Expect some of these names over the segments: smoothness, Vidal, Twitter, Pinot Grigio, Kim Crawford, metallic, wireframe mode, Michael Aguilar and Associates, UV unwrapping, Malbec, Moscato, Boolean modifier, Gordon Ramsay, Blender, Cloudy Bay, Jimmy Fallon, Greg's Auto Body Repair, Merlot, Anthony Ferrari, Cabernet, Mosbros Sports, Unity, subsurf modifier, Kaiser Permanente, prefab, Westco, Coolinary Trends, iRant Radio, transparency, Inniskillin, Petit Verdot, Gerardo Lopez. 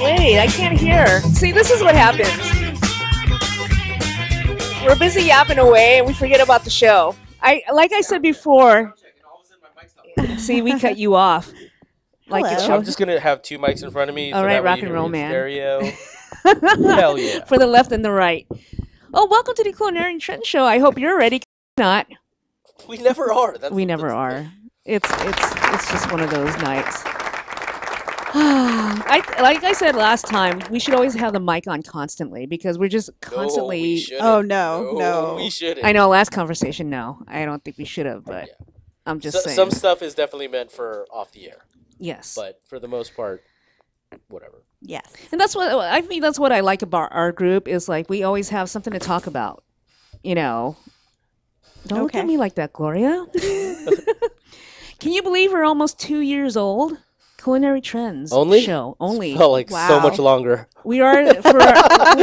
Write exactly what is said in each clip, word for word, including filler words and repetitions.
Wait, I can't hear. See, this is what happens. We're busy yapping away and we forget about the show. I like I said before. See, we cut you off. Like the show. I'm just gonna have two mics in front of me. All so right, rock and roll, man. Stereo. Hell yeah. For the left and the right. Oh, welcome to the Coolinary Trends show. I hope you're ready. Not. We never are. That's, we never that's are. The... It's it's it's just one of those nights. I, like I said last time, we should always have the mic on constantly because we're just constantly. No, we shouldn't. Oh no, no, no, we shouldn't. I know. Last conversation, no, I don't think we should have. But yeah. I'm just so, saying. Some stuff is definitely meant for off the air. Yes. But for the most part, whatever. Yes. And that's what I mean. That's what I like about our group is like we always have something to talk about. You know. Don't okay. look at me like that, Gloria. Can you believe we're almost two years old? Coolinary Trends only? show only. Felt like wow. so much longer. We are for our, we,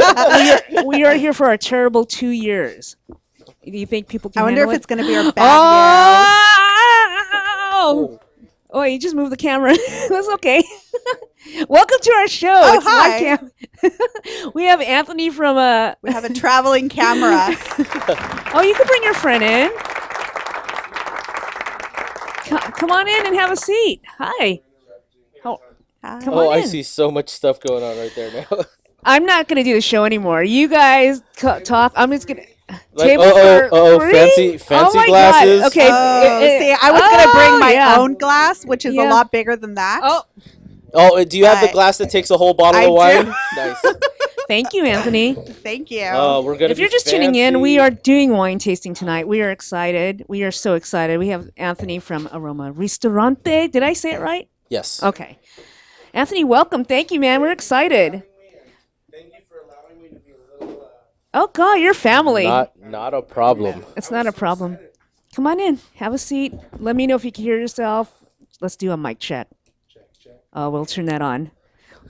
are, we are here for a terrible two years. Do you think people? Can I wonder if it? it's going to be our bad oh! oh! Oh, you just moved the camera. That's okay. Welcome to our show. Oh, it's hi. Cam we have Anthony from a. We have a traveling camera. Oh, you could bring your friend in. C come on in and have a seat. Hi. Come oh, I in. see so much stuff going on right there now. I'm not going to do the show anymore. You guys talk. I'm just going to... Like, table oh, for oh, oh, fancy, fancy oh glasses. God. Okay. Oh, it, it, see, I was oh, going to bring my yeah. own glass, which is yeah. a lot bigger than that. Oh, oh do you but have the glass that takes a whole bottle I of wine? Do. Nice. Thank you, Anthony. Thank you. Uh, we're gonna if you're just fancy. tuning in, we are doing wine tasting tonight. We are excited. We are so excited. We have Anthony from Aroma Ristorante. Did I say it right? Yes. Okay. Anthony, welcome. Thank you, man. We're excited. Thank you for allowing me to be a little... Uh, oh, God, your family. Not, not a problem. It's not a problem. Come on in. Have a seat. Let me know if you can hear yourself. Let's do a mic check. Check, check. Uh, we'll turn that on.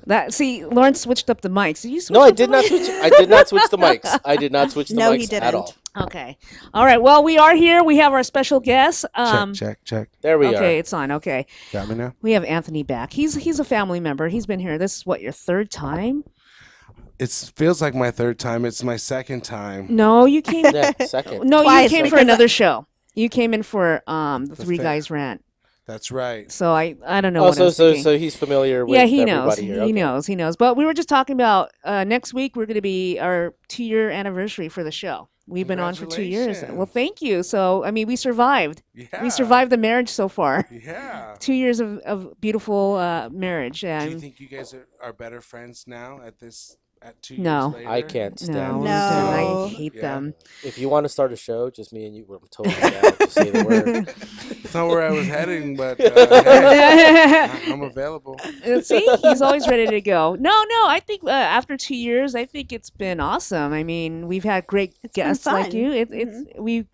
That See, Lawrence switched up the mics. Did you switch no, I did not switch. I did not switch the mics. I did not switch the no, mics he didn't. at all. Okay. All right. Well, we are here. We have our special guest. Um, check, check, check. There we okay, are. Okay, it's on. Okay. Got me now. We have Anthony back. He's he's a family member. He's been here. This is what, your third time? It feels like my third time. It's my second time. No, you came. yeah, second. No, Twice, you came for another show. You came in for um the, the Three Guys Rant. That's right. So I I don't know. Oh, what so, I was so so he's familiar with yeah, he everybody knows. Here. He okay. knows. He knows. But we were just talking about uh, next week we're going to be our two year anniversary for the show. We've been on for two years. Well, thank you. So I mean, we survived. Yeah. We survived the marriage so far. Yeah. Two years of of beautiful uh, marriage. And do you think you guys are, are better friends now at this? At two no, years later? I can't stand. No, no. I hate yeah. them. If you want to start a show, just me and you. We're totally down to say the word. It's not where I was heading, but uh, hey, I'm available. See, he's always ready to go. No, no, I think uh, after two years, I think it's been awesome. I mean, we've had great it's guests like you. It, it's mm -hmm. we.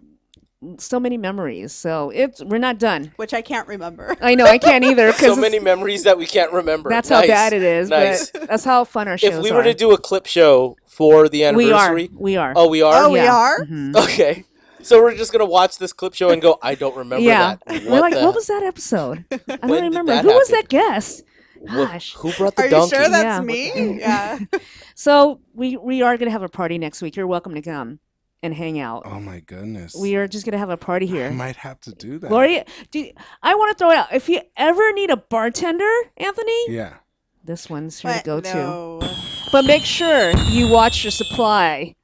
So many memories. So it's we're not done. Which I can't remember. I know I can't either. So many memories that we can't remember. That's nice. How bad it is. Nice. But that's how fun our shows are. If we were are. to do a clip show for the anniversary, we are. We are. Oh, we are. Oh, yeah. we are. Mm-hmm. Okay. So we're just gonna watch this clip show and go. I don't remember yeah. that. What we're like, the... what was that episode? I don't remember. Who happen? was that guest? Gosh. Who brought the are donkey? Are you sure that's yeah. me? Yeah. So we we are gonna have a party next week. You're welcome to come and hang out. Oh my goodness. We are just going to have a party here. I might have to do that. Gloria, do you, I want to throw out, if you ever need a bartender, Anthony? Yeah. This one's your go-to. No. But make sure you watch your supply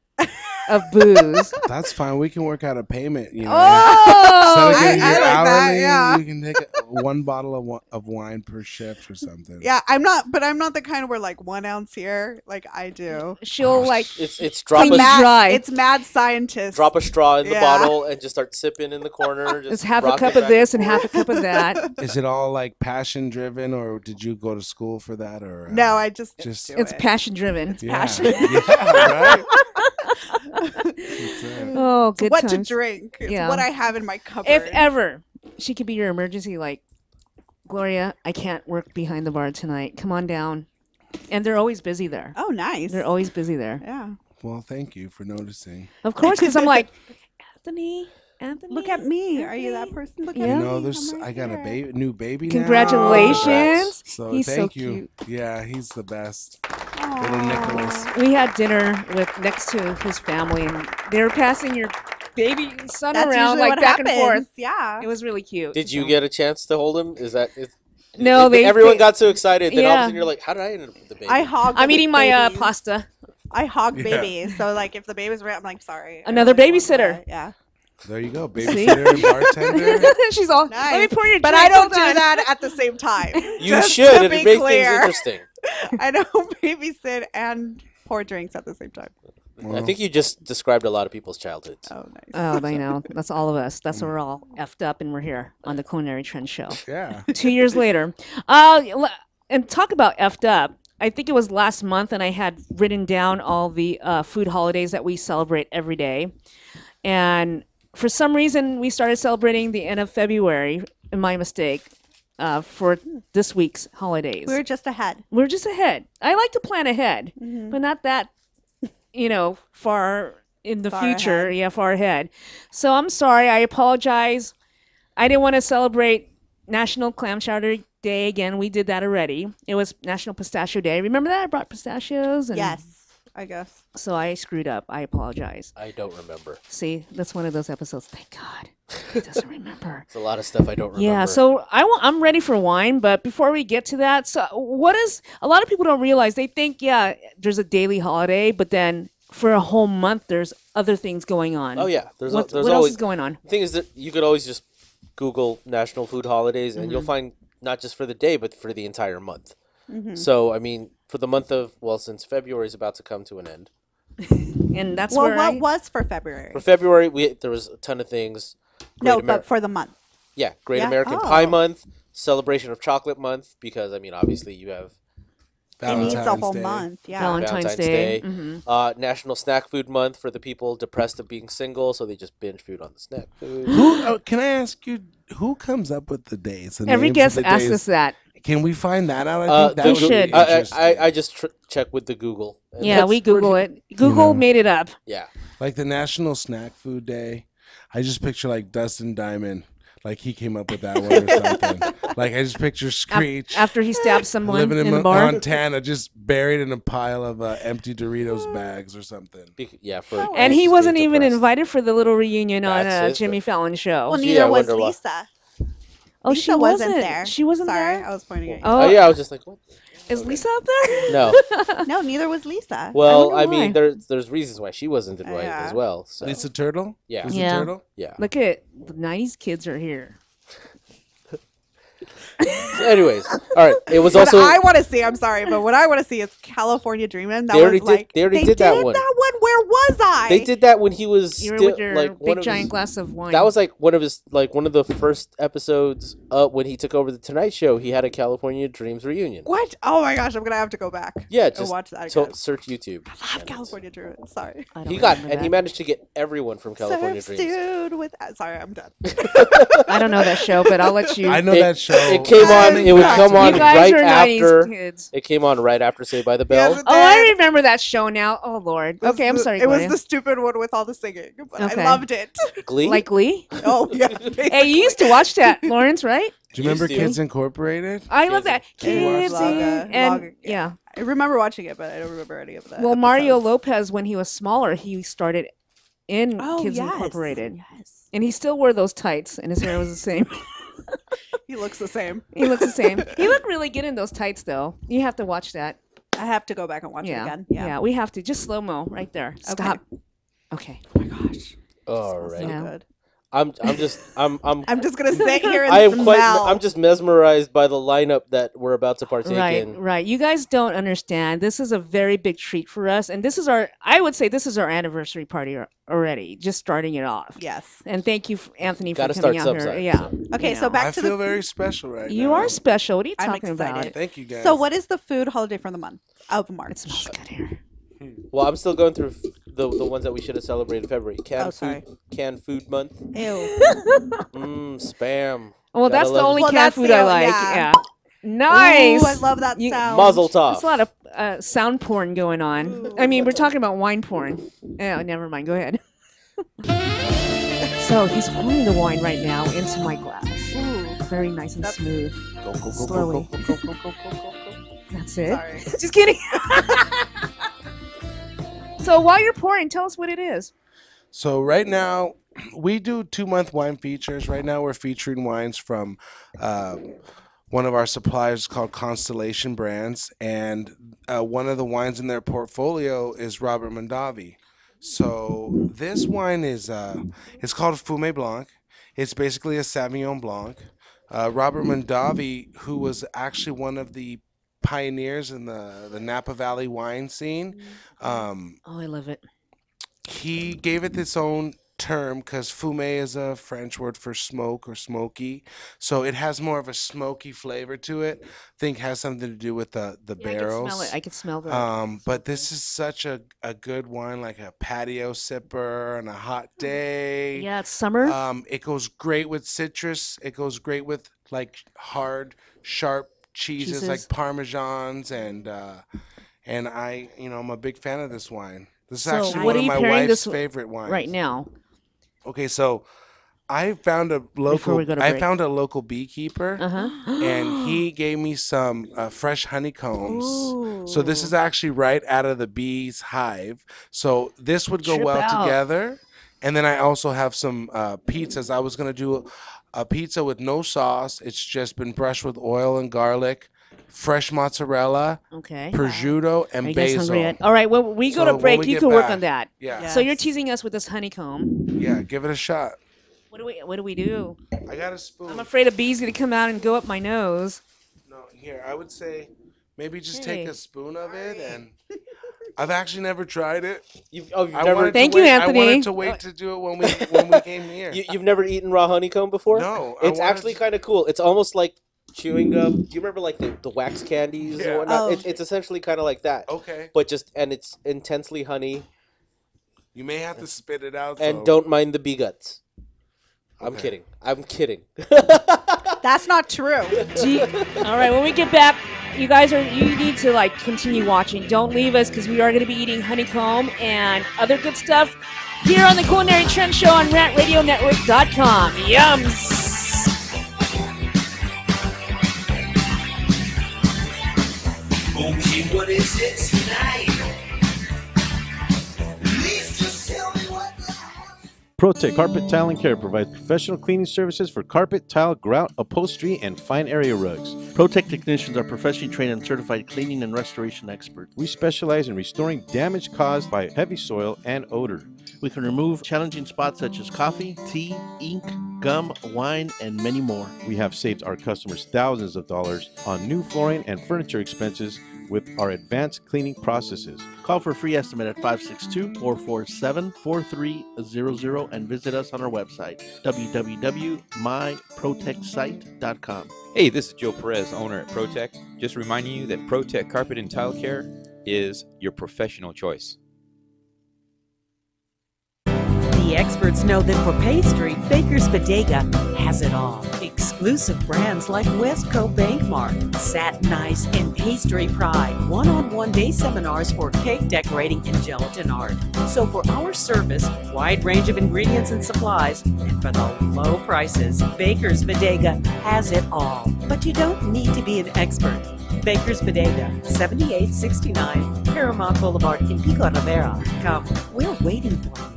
of booze. That's fine. We can work out a payment, you know. Oh, so I, I like hourly, that. Yeah. You can take a, one bottle of, of wine per shift or something. Yeah, I'm not, but I'm not the kind of where like one ounce here, like I do. She'll oh, like it's it's drop a mad, dry. It's mad scientist. Drop a straw in yeah. the bottle and just start sipping in the corner. Just it's half a cup of this and half a cup of that. Is it all like passion driven, or did you go to school for that, or uh, no? I just just it's it. passion driven. It's yeah. passion. Yeah, right? Oh, good what times. to drink. It's yeah. what I have in my cupboard. If ever, she could be your emergency, like, Gloria, I can't work behind the bar tonight. Come on down. And they're always busy there. Oh, nice. They're always busy there. Yeah. Well, thank you for noticing. Of course, because I'm like, Anthony, Anthony. Look at me. Anthony. Are you that person? Look yeah. at me. You know, there's, right I got here. a baby, new baby Congratulations. now. Congratulations. So he's thank so you. Cute. Yeah, he's the best. Aww. Little Nicholas. We had dinner with next to his family, and they were passing your baby son That's around like back happens. and forth. Yeah. It was really cute. Did so. you get a chance to hold him? Is that it? No, they, everyone they, got so excited that yeah. all of a sudden you're like, how did I end up with the baby? I hog I'm eating my uh, pasta. I hog yeah. babies. So like if the baby's right, I'm like, sorry. Another babysitter. Yeah. There you go. Babysitter and bartender. She's all, nice. Let me pour your drink. But I don't do that at the same time. You Just should. It makes things interesting. I don't babysit and pour drinks at the same time. Well, I think you just described a lot of people's childhoods. Oh, nice. Oh, I know. That's all of us. That's why we're all effed up, and we're here on the Coolinary Trends show. Yeah. Two years later. Uh, and talk about effed up. I think it was last month, and I had written down all the uh, food holidays that we celebrate every day. And for some reason, we started celebrating the end of February, my mistake, uh, for this week's holidays. We were just ahead. We were just ahead. I like to plan ahead, mm-hmm. but not that you know, far in the far future, ahead. yeah, far ahead. So I'm sorry, I apologize. I didn't want to celebrate National Clam Chowder Day again. We did that already. It was National Pistachio Day. Remember that? I brought pistachios. And yes, I guess. So I screwed up. I apologize. I don't remember. See, that's one of those episodes. Thank God. He doesn't remember. It's a lot of stuff I don't remember. Yeah, so I w I'm ready for wine, but before we get to that, so what is a lot of people don't realize, they think, yeah, there's a daily holiday, but then for a whole month, there's other things going on. Oh, yeah. There's, what, there's what always, else is going on? The thing is that you could always just Google National Food Holidays, and mm-hmm. you'll find not just for the day, but for the entire month. Mm-hmm. So, I mean, for the month of, well, since February is about to come to an end. And that's well, where what I, was for February? For February, we there was a ton of things. Great no, Ameri but for the month. Yeah, Great yeah? American oh. Pie Month, Celebration of Chocolate Month, because, I mean, obviously you have Valentine's Day. It needs a whole Day. month, yeah. Valentine's, Valentine's Day. Day. Mm-hmm. uh, National Snack Food Month for the people depressed of being single, so they just binge food on the snack food. Who, oh, can I ask you, who comes up with the days? The Every guest the asks days? us that. Can we find that out? I uh, think that we should. I, I, I just tr check with the Google. Yeah, we Google it. Google you know, made it up. Yeah. Like the National Snack Food Day. I just picture like Dustin Diamond, like he came up with that one or something. Like I just picture Screech after he stabbed someone living in, in bar. Montana, just buried in a pile of uh, empty Doritos bags or something. Yeah, for oh, and he wasn't even depressed. invited for the little reunion That's on a Jimmy the... Fallon show. Well, neither yeah, was Lisa. Oh, Lisa she wasn't, wasn't there. She wasn't Sorry, there. I was pointing at you. Oh, oh yeah, I was just like, what? Is okay. Lisa up there? No. No, neither was Lisa. Well, I, I mean, there's there's reasons why she wasn't invited uh, yeah. as well. So. Lisa Turtle? Yeah. Lisa yeah. Turtle? Yeah. Look at the nineties kids are here. So anyways, all right. It was what also. I want to see. I'm sorry, but what I want to see is California Dreamin'. That they already was did. Like, they already they did, did that one. That one. Where was I? They did that when he was still like big one of giant his, glass of wine. That was like one of his like one of the first episodes uh, when he took over the Tonight Show. He had a California Dreams reunion. What? Oh my gosh! I'm gonna have to go back. Yeah, just and watch that. Again. Search YouTube. I love and California Dreamin'. Sorry. He got that. And he managed to get everyone from California Surf Dreams. Dude, with sorry, I'm done. I don't know that show, but I'll let you. I know it, that show. It It came on. It would come on right after. Kids. It came on right after Saved by the Bell. Yeah, oh, I remember that show now. Oh Lord. This okay, I'm sorry. The, it was the stupid one with all the singing, but okay. I loved it. Glee. Like Glee. Oh yeah. Basically. Hey, you used to watch that, Lawrence, right? Do you remember Kids Incorporated? I love that. Kids and, and yeah. I remember watching it, but I don't remember any of that. Well, episode. Mario Lopez, when he was smaller, he started in oh, Kids yes. Incorporated, yes. and he still wore those tights, and his hair was the same. He looks the same. He looks the same. He looked really good in those tights, though. You have to watch that. I have to go back and watch yeah. it again. Yeah. yeah, we have to. Just slow-mo right there. Stop. Okay. okay. Oh, my gosh. All right. So good. I'm, I'm just, I'm, I'm, I'm just going to sit here and I am quite, I'm just mesmerized by the lineup that we're about to partake right, in. Right, right. You guys don't understand. This is a very big treat for us. And this is our, I would say this is our anniversary party already, just starting it off. Yes. And thank you, Anthony, you for coming start out subside, here. So. Yeah. Okay, you know. so back I to the. I feel very special right you now. You are special. What are you I'm talking excited. about? Thank you, guys. So what is the food holiday for the month of March? It smells good here. Well, I'm still going through the the ones that we should have celebrated in February. Canned, oh, food, canned food month. Ew. Mmm, spam. Well, Gotta that's the only well, canned food the, I like. Yeah. yeah. Nice. Ooh, I love that sound. You, Mazel tov. That's a lot of uh, sound porn going on. I mean, we're talking about wine porn. Oh, never mind. Go ahead. So he's pouring the wine right now into my glass. Ooh. Very nice and smooth. Go, go, go, slowly. Go, go, go, go, go, go, go, go. That's it. Sorry. Just kidding. So while you're pouring, tell us what it is. So right now, we do two-month wine features. Right now, we're featuring wines from uh, one of our suppliers called Constellation Brands, and uh, one of the wines in their portfolio is Robert Mondavi. So this wine is uh, it's called Fumé Blanc. It's basically a Sauvignon Blanc. Uh, Robert Mondavi, who was actually one of the pioneers in the, the Napa Valley wine scene. Um, oh, I love it. He gave it its own term because fumé is a French word for smoke or smoky, so it has more of a smoky flavor to it. I think has something to do with the the yeah, barrels. I can smell it. I can smell that. Um, but this is such a a good wine, like a patio sipper on a hot day. Yeah, it's summer. Um, it goes great with citrus. It goes great with like hard, sharp cheeses, cheeses. like Parmesans, and uh, and I, you know, I'm a big fan of this wine. This is so actually one of my wife's favorite wines right now. Okay, so I found a local. I found a local beekeeper, uh-huh. and he gave me some uh, fresh honeycombs. Ooh. So this is actually right out of the bee's hive. So this would go Trip well out. together. And then I also have some uh, pizzas. I was gonna do a, a pizza with no sauce. It's just been brushed with oil and garlic. Fresh mozzarella, okay. prosciutto, and Are you basil. Guys hungry yet? All right, well, we go so to break. You can back, work on that. Yeah. Yes. So you're teasing us with this honeycomb. Yeah, give it a shot. What do we? What do we do? I got a spoon. I'm afraid a bee's gonna come out and go up my nose. No, here I would say maybe just hey. take a spoon of it, and I've actually never tried it. You've, oh, you've I never. Thank you, wait, Anthony. I wanted to wait to do it when we when we came here. You, you've never eaten raw honeycomb before? No, it's actually kind of cool. It's almost like chewing gum. Do you remember like the, the wax candies yeah. and whatnot? Oh. It, it's essentially kind of like that. Okay. But just, and it's intensely honey. You may have to spit it out. And though. don't mind the bee guts. Okay. I'm kidding. I'm kidding. That's not true. Gee. All right. When we get back, you guys are, you need to like continue watching. Don't leave us because we are going to be eating honeycomb and other good stuff here on the Culinary Trend Show on rant radio network dot com. Yums. Okay, what is it tonight? Please just tell me what the hell. ProTech Carpet Tiling Care provides professional cleaning services for carpet, tile, grout, upholstery, and fine area rugs. ProTech technicians are professionally trained and certified cleaning and restoration experts. We specialize in restoring damage caused by heavy soil and odor. We can remove challenging spots such as coffee, tea, ink, gum, wine, and many more. We have saved our customers thousands of dollars on new flooring and furniture expenses with our advanced cleaning processes. Call for a free estimate at five six two, four four seven, four three zero zero and visit us on our website, w w w dot my protech site dot com. Hey, this is Joe Perez, owner at ProTech. Just reminding you that ProTech Carpet and Tile Care is your professional choice. The experts know that for pastry, Baker's Bodega has it all. Exclusive brands like Westco, Bankmark, Satin Ice, and Pastry Pride. One-on-one day seminars for cake decorating and gelatin art. So for our service, wide range of ingredients and supplies, and for the low prices, Baker's Bodega has it all. But you don't need to be an expert. Baker's Bodega, seventy-eight sixty-nine Paramount Boulevard in Pico Rivera. Come, we're waiting for you.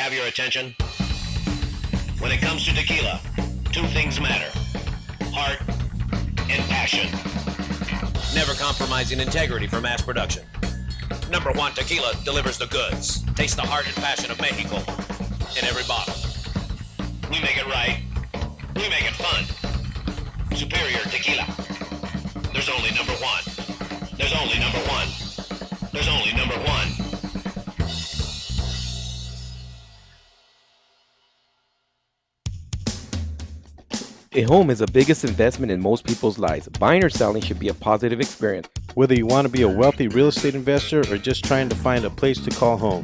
Have your attention? When it comes to tequila, two things matter: heart and passion. Never compromising integrity for mass production. Number One Tequila delivers the goods. Taste the heart and passion of Mexico in every bottle. We make it right. We make it fun. Superior tequila. There's only number one. There's only number one. There's only number one. A home is the biggest investment in most people's lives. Buying or selling should be a positive experience. Whether you want to be a wealthy real estate investor or just trying to find a place to call home,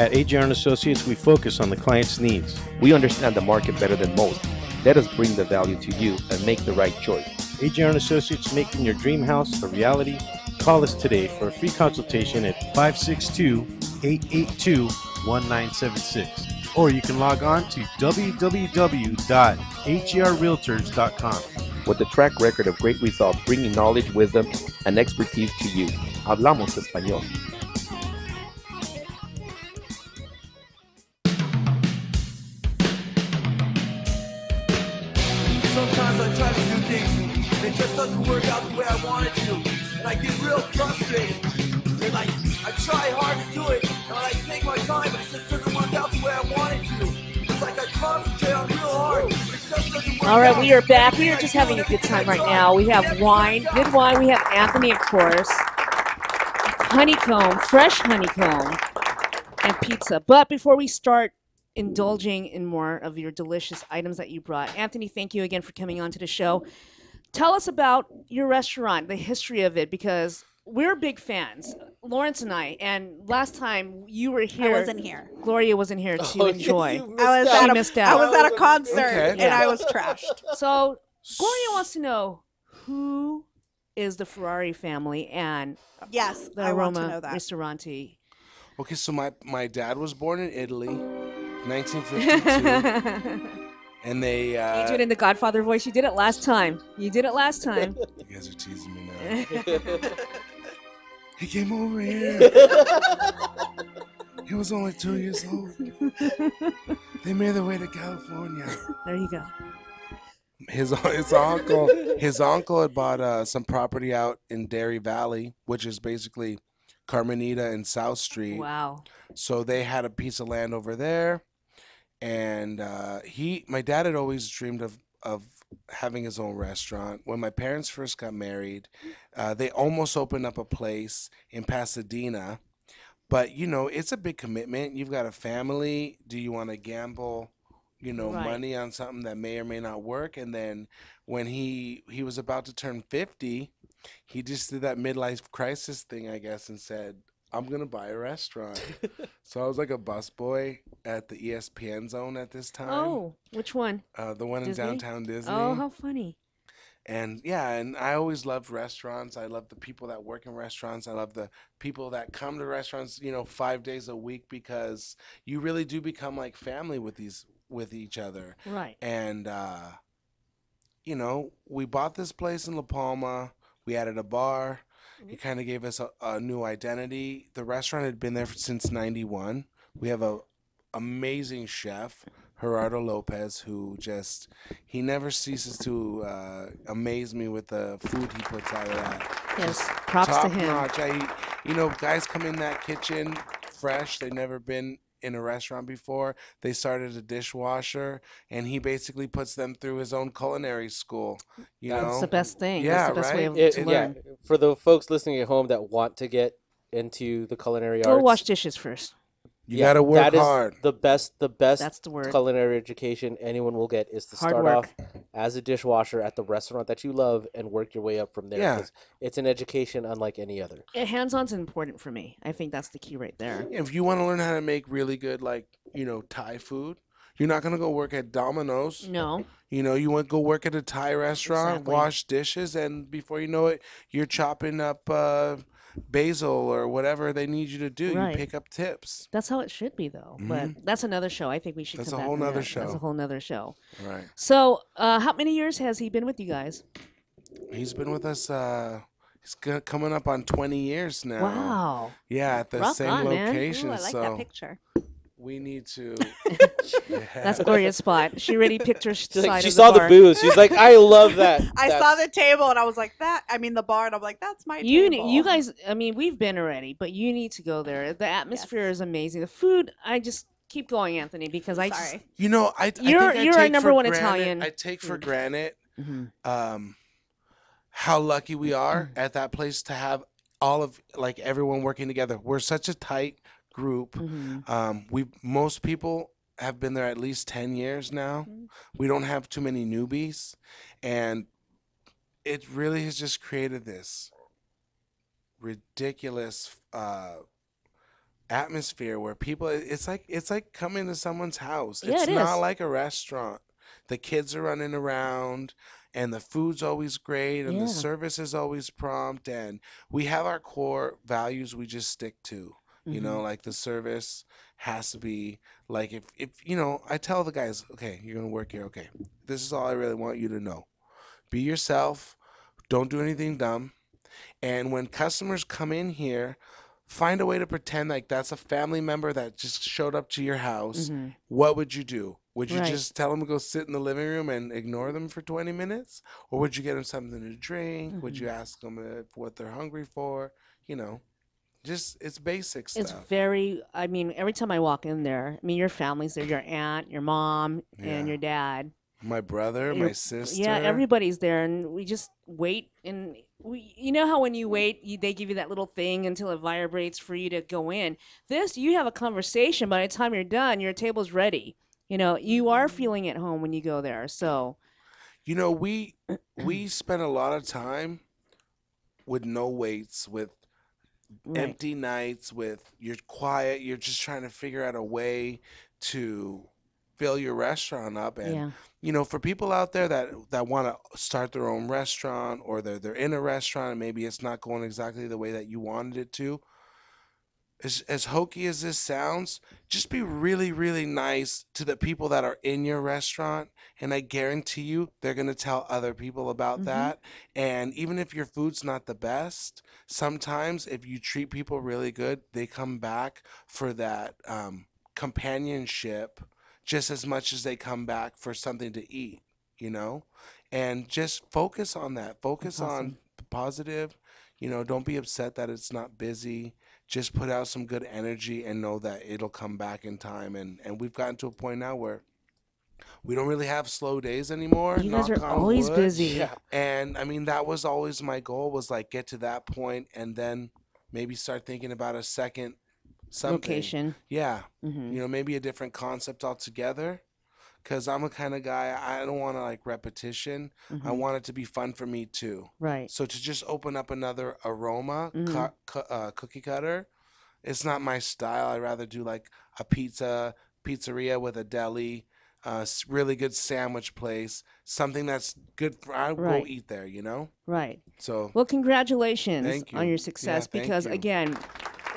at A J R and Associates, we focus on the client's needs. We understand the market better than most. Let us bring the value to you and make the right choice. A J R and Associates, making your dream house a reality. Call us today for a free consultation at five six two, eight eight two, one nine seven six. Or you can log on to w w w dot h e r realtors dot com. With a track record of great results, bringing knowledge, wisdom, and expertise to you. Hablamos Español. Sometimes I try to do things, and it just doesn't work out the way I want it to. And I get real frustrated. And like, I try hard to do it, and I take my time, but it just doesn't work out the way I want it to. It's like I concentrate on real hard. All right, we are back. We are just having a good time right now. We have wine, good wine. We have Anthony, of course. Honeycomb, fresh honeycomb, and pizza. But before we start indulging in more of your delicious items that you brought, Anthony, thank you again for coming on to the show. Tell us about your restaurant, the history of it, because we're big fans, Lawrence and I, and last time you were here. I wasn't here. Gloria wasn't here to oh, enjoy. I was, at a, missed out. I was at a concert, okay. and yeah. I was trashed. So Gloria wants to know, who is the Ferrari family and yes, the I Aroma want to know that. Ristorante? Okay, so my, my dad was born in Italy, nineteen fifty-two. And they. Uh, you do it in the Godfather voice. You did it last time. You did it last time. You guys are teasing me now. He came over here. He was only two years old. They made their way to California. There you go. His his uncle his uncle had bought uh, some property out in Dairy Valley, which is basically Carmenita and South Street. Wow. So they had a piece of land over there, and uh, he my dad had always dreamed of of. having his own restaurant. When my parents first got married, uh, they almost opened up a place in Pasadena, but you know, it's a big commitment. You've got a family. Do you want to gamble, you know, right. money on something that may or may not work? And then when he he was about to turn fifty, he just did that midlife crisis thing, I guess, and said, I'm gonna buy a restaurant. So I was like a busboy at the E S P N Zone at this time. Oh, which one? Uh, the one Disney? in downtown Disney. Oh, how funny! And yeah, and I always loved restaurants. I love the people that work in restaurants. I love the people that come to restaurants, you know, five days a week, because you really do become like family with these with each other. Right. And uh, you know, we bought this place in La Palma. We added a bar. It kind of gave us a, a new identity. The restaurant had been there since ninety-one. We have a amazing chef, Gerardo Lopez, who just, he never ceases to uh, amaze me with the food he puts out of that. Yes, just props top to him. Notch. I, you know, guys come in that kitchen fresh. They've never been in a restaurant before. They started a dishwasher, and he basically puts them through his own culinary school. You That's know? the best thing. Yeah, That's the best right? way of, it, to it, learn. Yeah. For the folks listening at home that want to get into the culinary arts. Or wash dishes first. You yeah, gotta work that hard. Is the best, the best That's the word. culinary education anyone will get is to hard start work. off as a dishwasher at the restaurant that you love and work your way up from there. Yeah. It's an education unlike any other. Yeah, hands-on's important for me. I think that's the key right there. If you want to learn how to make really good, like, you know, Thai food, you're not gonna go work at Domino's. No. You know, you want to go work at a Thai restaurant, exactly. wash dishes, and before you know it, you're chopping up. Uh, basil or whatever they need you to do, right. you pick up tips. That's how it should be, though. Mm-hmm. But that's another show. I think we should. That's come a whole back nother that. show. That's a whole nother show. Right. So, uh, how many years has he been with you guys? He's been with us. Uh, he's coming up on twenty years now. Wow. Yeah, at the Rock same on, location. Ooh, I like so that picture. We need to. Yeah. That's Gloria's spot. She already picked her She's side like, She of the saw bar. the booze. She's like, I love that. I That's... saw the table and I was like, that. I mean, the bar, and I'm like, that's my you table. You guys, I mean, we've been already, but you need to go there. The atmosphere yes. is amazing. The food, I just keep going, Anthony, because I Sorry. just. You know, I. You're, I think I you're our number one granted, Italian. I take for mm. granted mm-hmm. um, how lucky we are mm-hmm. at that place to have all of, like, everyone working together. We're such a tight group. Mm-hmm. um, we most people have been there at least ten years now. Mm-hmm. We don't have too many newbies, and it really has just created this ridiculous uh, atmosphere where people. It's like it's like coming to someone's house. Yeah, it's it not is. like a restaurant. The kids are running around. and the food's always great, and yeah. the service is always prompt, and we have our core values we just stick to. Mm-hmm. You know, like the service has to be like, if, if, you know, I tell the guys, okay, you're going to work here. Okay, this is all I really want you to know. Be yourself. Don't do anything dumb. And when customers come in here, find a way to pretend like that's a family member that just showed up to your house. Mm-hmm. What would you do? Would you right. just tell them to go sit in the living room and ignore them for twenty minutes? Or would you get them something to drink? Mm-hmm. Would you ask them if, what they're hungry for? You know, just it's basic stuff. It's very, I mean, every time I walk in there, I mean, your family's there, your aunt, your mom, yeah. and your dad. My brother, your, my sister. Yeah, everybody's there, and we just wait. And we, you know how when you wait, you, they give you that little thing until it vibrates for you to go in. This, you have a conversation. By the time you're done, your table's ready. You know, you are feeling at home when you go there. So, you know, we we spend a lot of time with no waits, with right. empty nights, with you're quiet. You're just trying to figure out a way to fill your restaurant up. And yeah. you know, for people out there that that want to start their own restaurant, or they're, they're in a restaurant and maybe it's not going exactly the way that you wanted it to, as, as hokey as this sounds, just be really, really nice to the people that are in your restaurant, and I guarantee you they're going to tell other people about mm-hmm. that. And even if your food's not the best, sometimes if you treat people really good, they come back for that um, companionship just as much as they come back for something to eat, you know? And just focus on that. Focus awesome. on the positive. You know, don't be upset that it's not busy. Just put out some good energy and know that it'll come back in time. And, and we've gotten to a point now where we don't really have slow days anymore. You guys are always busy. Yeah. And, I mean, that was always my goal, was, like, get to that point and then maybe start thinking about a second Something. Location. Yeah. Mm-hmm. You know, maybe a different concept altogether, because I'm a kind of guy, I don't want to like repetition. Mm-hmm. I want it to be fun for me too. Right. So to just open up another Aroma mm-hmm. cu cu uh, cookie cutter, it's not my style. I'd rather do like a pizza, pizzeria with a deli, a really good sandwich place, something that's good for, I right. will eat there, you know? Right. So. Well, congratulations thank you. on your success, yeah, because you. again,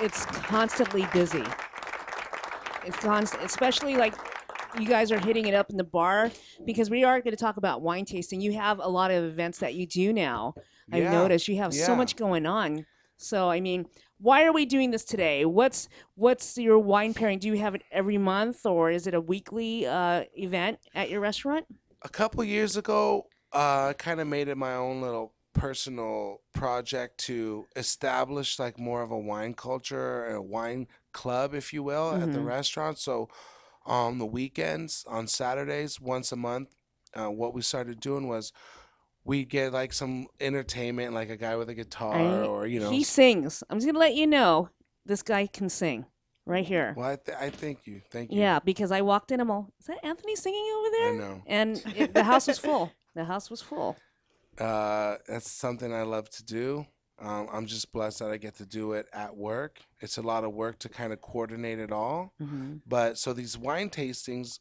it's constantly busy. It's constant, especially like you guys are hitting it up in the bar, because we are going to talk about wine tasting. You have a lot of events that you do now. I've yeah. noticed you have yeah. so much going on. So, I mean, why are we doing this today? What's what's your wine pairing? Do you have it every month, or is it a weekly uh, event at your restaurant? A couple years ago, I uh, kind of made it my own little personal project to establish like more of a wine culture, a wine club, if you will, mm-hmm. at the restaurant. So on the weekends, on Saturdays, once a month, uh, what we started doing was we'd get like some entertainment, like a guy with a guitar I, or, you know. He sings. I'm just going to let you know, this guy can sing right here. Well, I, th I thank you. Thank you. Yeah, because I walked in, I'm all, is that Anthony singing over there? I know. And it, the house was full. The house was full. Uh, that's something I love to do. Um, I'm just blessed that I get to do it at work. It's a lot of work to kind of coordinate it all. Mm-hmm. But so these wine tastings,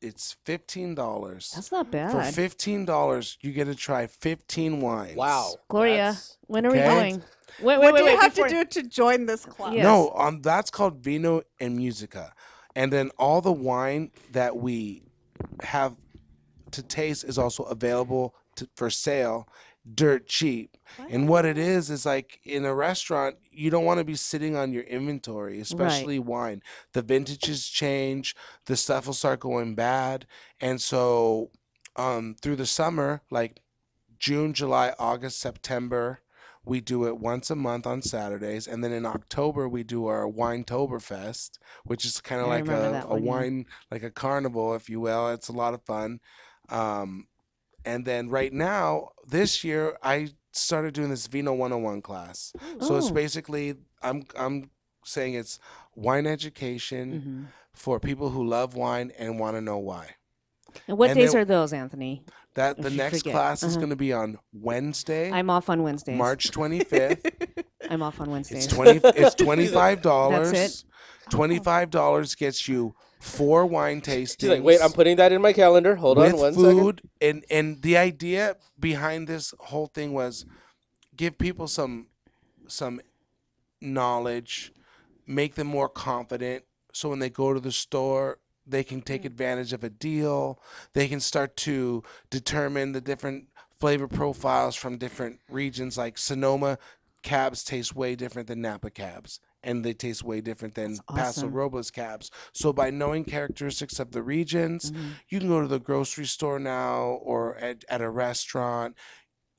it's fifteen dollars. That's not bad. For fifteen dollars, you get to try fifteen wines. Wow. Gloria, that's... when are okay. we going? Wait, wait, what wait, do wait, you wait, have before... to do to join this club? Yes. No, um, that's called Vino and Musica. And then all the wine that we have to taste is also available To, for sale, dirt cheap. What? And what it is is like in a restaurant, you don't want to be sitting on your inventory, especially right. wine. The vintages change, the stuff will start going bad. And so um, through the summer, like June, July, August, September, we do it once a month on Saturdays. And then in October, we do our Winetoberfest, which is kind of like a, a wine, like a carnival, if you will. It's a lot of fun. Um, And then right now, this year, I started doing this Vino one oh one class. Oh. So it's basically, I'm I'm saying it's wine education mm-hmm. for people who love wine and want to know why. And what and days then, are those, Anthony? That the next forget. class uh-huh. is going to be on Wednesday. I'm off on Wednesdays. March twenty-fifth. I'm off on Wednesdays. It's twenty. It's twenty-five dollars. That's it. twenty-five dollars gets you four wine tastings. She's like, wait, I'm putting that in my calendar. Hold on one second. Food and and the idea behind this whole thing was give people some some knowledge, make them more confident, so when they go to the store, they can take advantage of a deal. They can start to determine the different flavor profiles from different regions. Like Sonoma cabs taste way different than Napa cabs, and they taste way different than awesome. Paso Robles cabs. So by knowing characteristics of the regions, mm-hmm. you can go to the grocery store now or at, at a restaurant.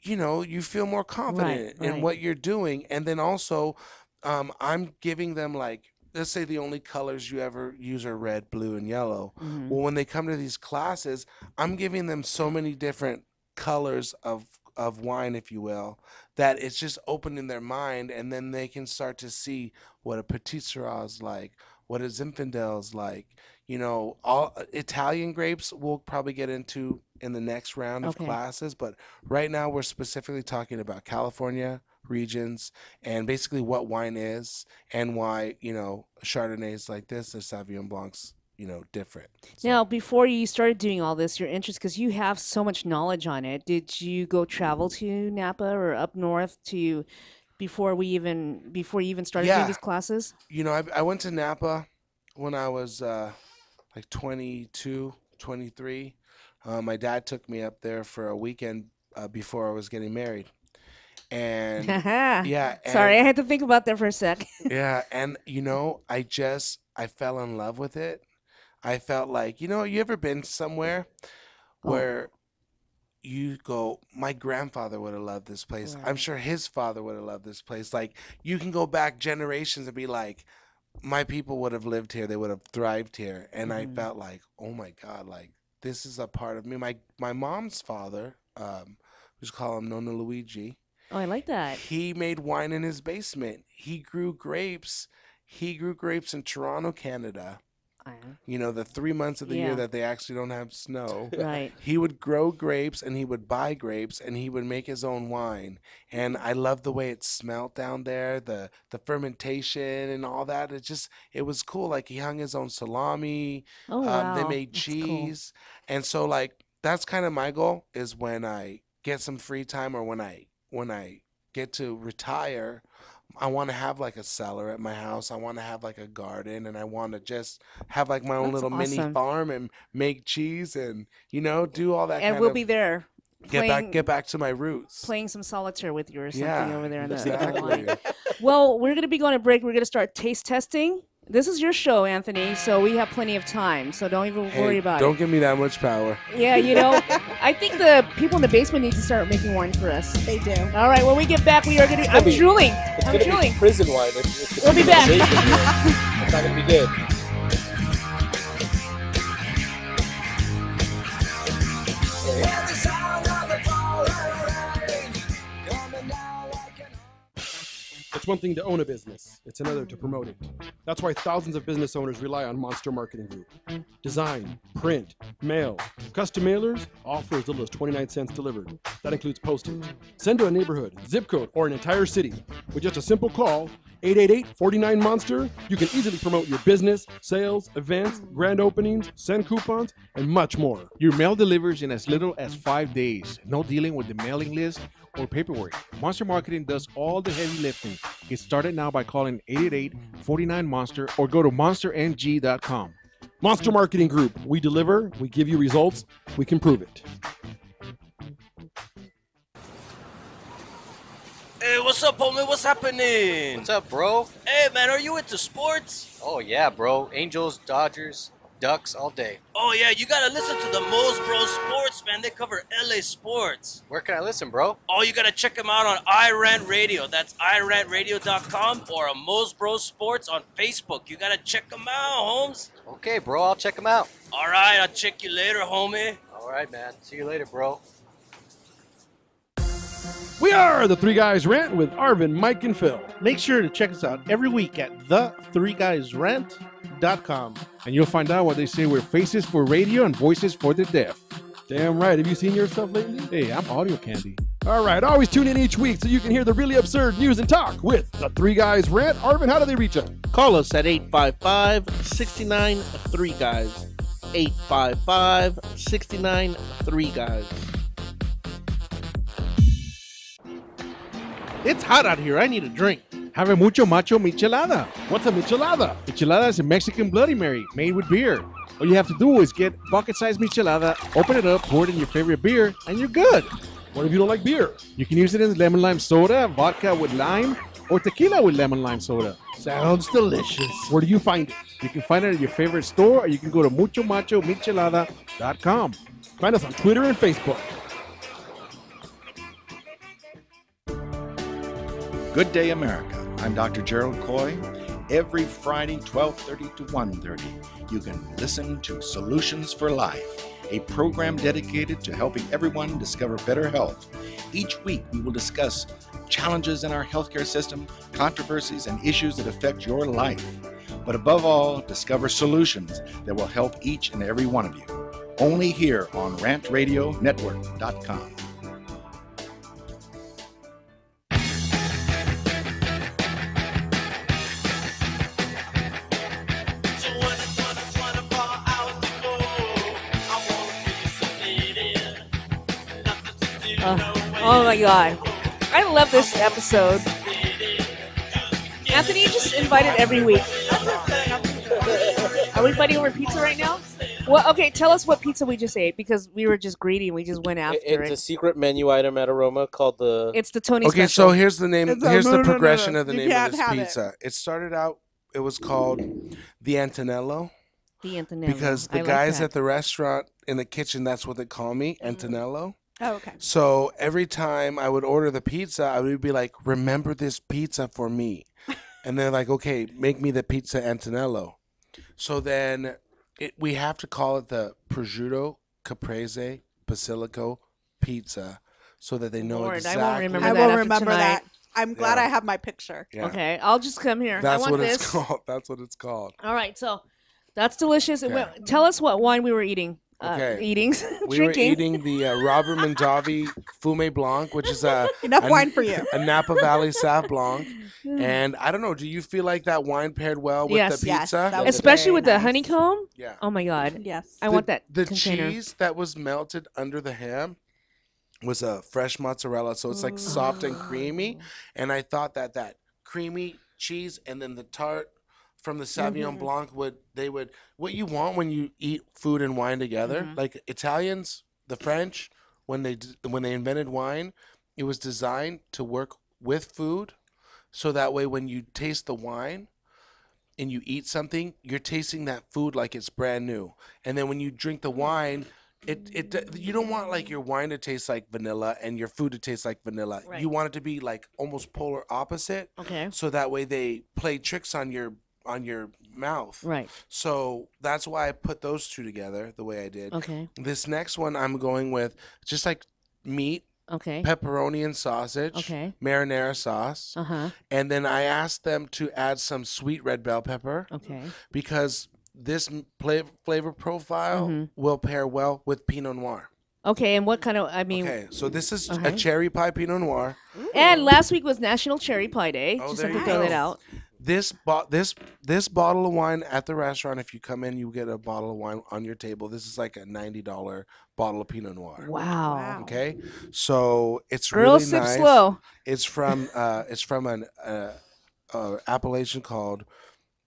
You know, you feel more confident right, in right. what you're doing. And then also, um, I'm giving them like, let's say the only colors you ever use are red, blue, and yellow. Mm-hmm. Well, when they come to these classes, I'm giving them so many different colors of of wine, if you will, that it's just opening their mind, and then they can start to see what a Petit Sirah is like, what a Zinfandel is like. You know, all Italian grapes we'll probably get into in the next round okay. of classes, but right now we're specifically talking about California regions and basically what wine is and why, you know, Chardonnays like this, the Sauvignon Blancs, you know, different. So. Now, before you started doing all this, your interest, because you have so much knowledge on it, did you go travel to Napa or up north to before we even before you even started yeah. doing these classes? You know, I, I went to Napa when I was uh, like twenty-two, twenty-three. Uh, my dad took me up there for a weekend uh, before I was getting married. And yeah, and, sorry, I had to think about that for a sec. Yeah, and you know, I just I fell in love with it. I felt like, you know, you ever been somewhere where oh. you go, my grandfather would have loved this place. Right. I'm sure his father would have loved this place. Like, you can go back generations and be like, my people would have lived here. They would have thrived here. And mm-hmm. I felt like, oh, my God, like, this is a part of me. My my mom's father, um, we just call him Nonno Luigi. Oh, I like that. He made wine in his basement. He grew grapes. He grew grapes in Toronto, Canada. You know, the three months of the yeah. year that they actually don't have snow. Right. He would grow grapes and he would buy grapes and he would make his own wine. And I love the way it smelled down there, the the fermentation and all that. It just, it was cool. Like, he hung his own salami. Oh, um, wow. They made cheese. Cool. And so, like, that's kind of my goal, is when I get some free time or when I when I get to retire, I want to have like a cellar at my house. I want to have like a garden, and I want to just have like my own That's little awesome. mini farm and make cheese and, you know, do all that. And kind we'll of, be there. Playing, get back, get back to my roots. Playing some solitaire with you or something yeah, over there in the exactly. Well, we're gonna be going to break. We're gonna start taste testing. This is your show, Anthony, so we have plenty of time, so don't even hey, worry about don't it. Don't give me that much power. Yeah, you know, I think the people in the basement need to start making wine for us. They do. All right, when we get back, we are going to I'm be, drooling. It's I'm drooling. Be prison wine. It's, it's we'll be back. It's not going to be good. It's one thing to own a business. It's another to promote it. That's why thousands of business owners rely on Monster Marketing Group. Design, print, mail, custom mailers, all for as little as twenty-nine cents delivered. That includes postage. Send to a neighborhood, zip code, or an entire city. With just a simple call, eight eight eight, four nine, MONSTER, you can easily promote your business, sales, events, grand openings, send coupons, and much more. Your mail delivers in as little as five days. No dealing with the mailing list or paperwork. Monster Marketing does all the heavy lifting. Get started now by calling eight eight eight, four nine, MONSTER or go to monster n g dot com. Monster Marketing Group. We deliver, we give you results, we can prove it. Hey, what's up, homie? What's happening? What's up, bro? Hey, man, are you into sports? Oh, yeah, bro. Angels, Dodgers, Ducks all day. Oh, yeah, you gotta listen to the Mosbros Sports, man. They cover L A sports. Where can I listen, bro? Oh, you gotta check them out on iRant Radio. That's i rant radio dot com or a Mosbros Sports on Facebook. You gotta check them out, Holmes. Okay, bro, I'll check them out. All right, I'll check you later, homie. All right, man. See you later, bro. We are the Three Guys Rant with Arvin, Mike, and Phil. Make sure to check us out every week at the three guys rant dot com. And you'll find out why they say we're faces for radio and voices for the deaf. Damn right. Have you seen your stuff lately? Hey, I'm audio candy. All right, always tune in each week so you can hear the really absurd news and talk with the Three Guys Rant. Arvin, how do they reach us? Call us at eight five five, six nine, three guys. eight five five, six nine, three guys. It's hot out here. I need a drink. Have a mucho macho michelada. What's a michelada? Michelada is a Mexican Bloody Mary made with beer. All you have to do is get bucket-sized michelada, open it up, pour it in your favorite beer, and you're good. What if you don't like beer? You can use it in lemon lime soda, vodka with lime, or tequila with lemon lime soda. Sounds delicious. Where do you find it? You can find it at your favorite store, or you can go to mucho macho michelada dot com. Find us on Twitter and Facebook. Good day, America. I'm Doctor Gerald Coy. Every Friday, twelve thirty to one thirty, you can listen to Solutions for Life, a program dedicated to helping everyone discover better health. Each week, we will discuss challenges in our healthcare system, controversies, and issues that affect your life. But above all, discover solutions that will help each and every one of you. Only here on rant radio network dot com. Oh my God. I love this episode. Anthony just invited every week. Are we fighting over pizza right now? Well, okay, tell us what pizza we just ate because we were just greedy and we just went after it. It's it. a secret menu item at Aroma called the... It's the Tony okay, Special. Okay, so here's the name. It's here's a, no, the progression no, no, no. of the you name of this pizza. It. it started out, it was called the Antonello. The Antonello. Because the I guys like at the restaurant in the kitchen, that's what they call me, Antonello. Oh, okay. So every time I would order the pizza, I would be like, remember this pizza for me. And they're like, okay, make me the pizza Antonello. So then it, we have to call it the prosciutto caprese basilico pizza so that they know Lord, exactly. I won't remember that. I won't remember that. I'm glad yeah. I have my picture. Yeah. Okay, I'll just come here. That's I want what this. it's called. That's what it's called. All right, so that's delicious. Okay. Wait, tell us what wine we were eating. Okay. Uh, eating, we drinking. were eating the uh, Robert Mondavi Fumé Blanc, which is a enough a, wine for you. A Napa Valley Sauv Blanc, and I don't know. Do you feel like that wine paired well with yes, the pizza, yes, especially with nice. the honeycomb? Yeah. Oh my God. Yes. I the, want that. The container. cheese that was melted under the ham was a fresh mozzarella, so it's like Ooh. soft and creamy. And I thought that that creamy cheese and then the tart. From the Sauvignon mm-hmm. Blanc, would they would what you want when you eat food and wine together? Mm-hmm. Like Italians, the French, when they when they invented wine, it was designed to work with food, so that way when you taste the wine, and you eat something, you're tasting that food like it's brand new, and then when you drink the wine. It it you don't want like your wine to taste like vanilla and your food to taste like vanilla. Right. You want it to be like almost polar opposite. Okay. So that way they play tricks on your on your mouth. Right. So that's why I put those two together the way I did. Okay. This next one I'm going with just like meat. Okay. Pepperoni and sausage. Okay. Marinara sauce. Uh huh. And then I asked them to add some sweet red bell pepper. Okay. Because this play, flavor profile mm-hmm. will pair well with Pinot Noir. Okay, and what kind of, I mean... Okay, so this is okay. a cherry pie Pinot Noir. Ooh. And last week was National Cherry Pie Day. Oh, Just there have to throw that out. This, bo this, this bottle of wine at the restaurant, if you come in, you get a bottle of wine on your table. This is like a ninety dollar bottle of Pinot Noir. Wow. wow. Okay, so it's Girl really nice. Slow. It's from, uh, it's from an uh, uh, appellation called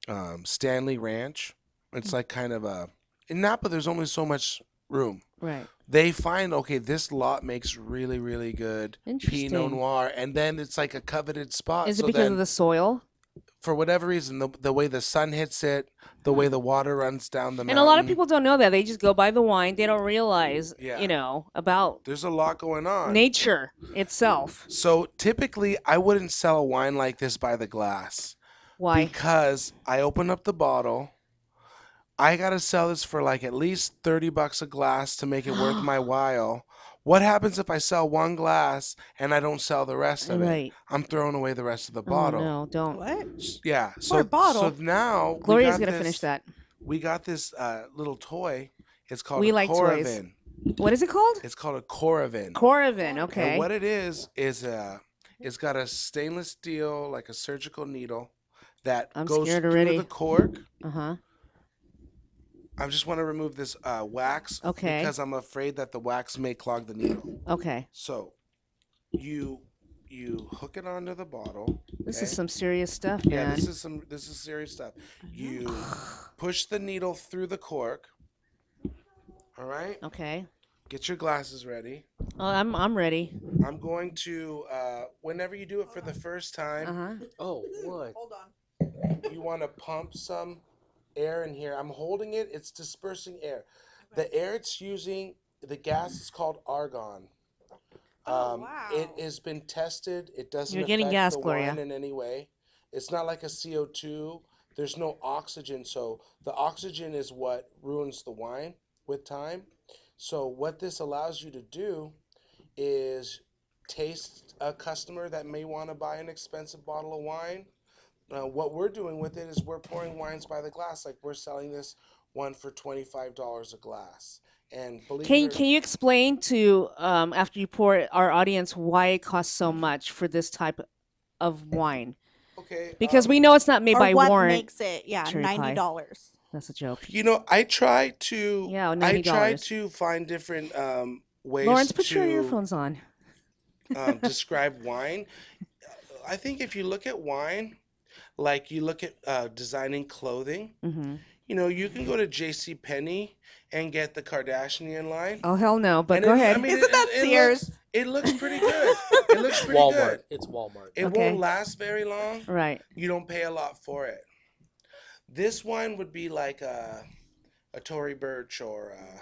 um, Stanley Ranch. It's like kind of a in Napa. There's only so much room. Right. They find okay. This lot makes really, really good Pinot Noir, and then it's like a coveted spot. Is it so because then, of the soil? For whatever reason, the the way the sun hits it, the way the water runs down the and mountain. A lot of people don't know that. They just go by the wine. They don't realize, yeah. you know, about there's a lot going on. Nature itself. So typically, I wouldn't sell a wine like this by the glass. Why? Because I open up the bottle. I got to sell this for like at least thirty bucks a glass to make it worth my while. What happens if I sell one glass and I don't sell the rest of right. it? I'm throwing away the rest of the bottle. Oh, no, don't. What? Yeah. So, a bottle. So now. Gloria's going to finish that. We got this uh, little toy. It's called we a like Coravin. Toys. What is it called? It's called a Coravin. Coravin, okay. And what it is is uh, it's got a stainless steel, like a surgical needle, that I'm goes through already. the cork. Uh huh. I just want to remove this uh, wax, okay, because I'm afraid that the wax may clog the needle. Okay. So, you you hook it onto the bottle. Okay? This is some serious stuff, man. Yeah, this is some this is serious stuff. You push the needle through the cork. All right. Okay. Get your glasses ready. Oh, I'm I'm ready. I'm going to uh, whenever you do it for the first time. Uh-huh. Oh, what? Hold on. You want to pump some air in here. I'm holding it. It's dispersing air. The air it's using, the gas is called argon. Um, oh, wow. It has been tested. It doesn't You're getting affect gas, the Gloria. wine in any way. It's not like a C O two. There's no oxygen, so the oxygen is what ruins the wine with time. So what this allows you to do is taste a customer that may want to buy an expensive bottle of wine. Uh, what we're doing with it is we're pouring wines by the glass. Like we're selling this one for twenty-five dollars a glass. And believe can, can you explain to, um, after you pour it, our audience, why it costs so much for this type of wine? Okay. Because um, we know it's not made or by what Warren. What makes it, yeah, ninety dollars. Pie. That's a joke. You know, I try to, yeah, I try to find different um, ways Lawrence, put to your earphones on. um, describe wine. I think if you look at wine, like you look at uh, designing clothing, mm-hmm. you know, you can go to J C Penney and get the Kardashian line. Oh, hell no, but and go it, ahead. I mean, Isn't it, that it, Sears? It looks, it looks pretty good. It looks pretty Walmart. good. It's Walmart. It okay. won't last very long. Right. You don't pay a lot for it. This wine would be like a, a Tory Burch or, a,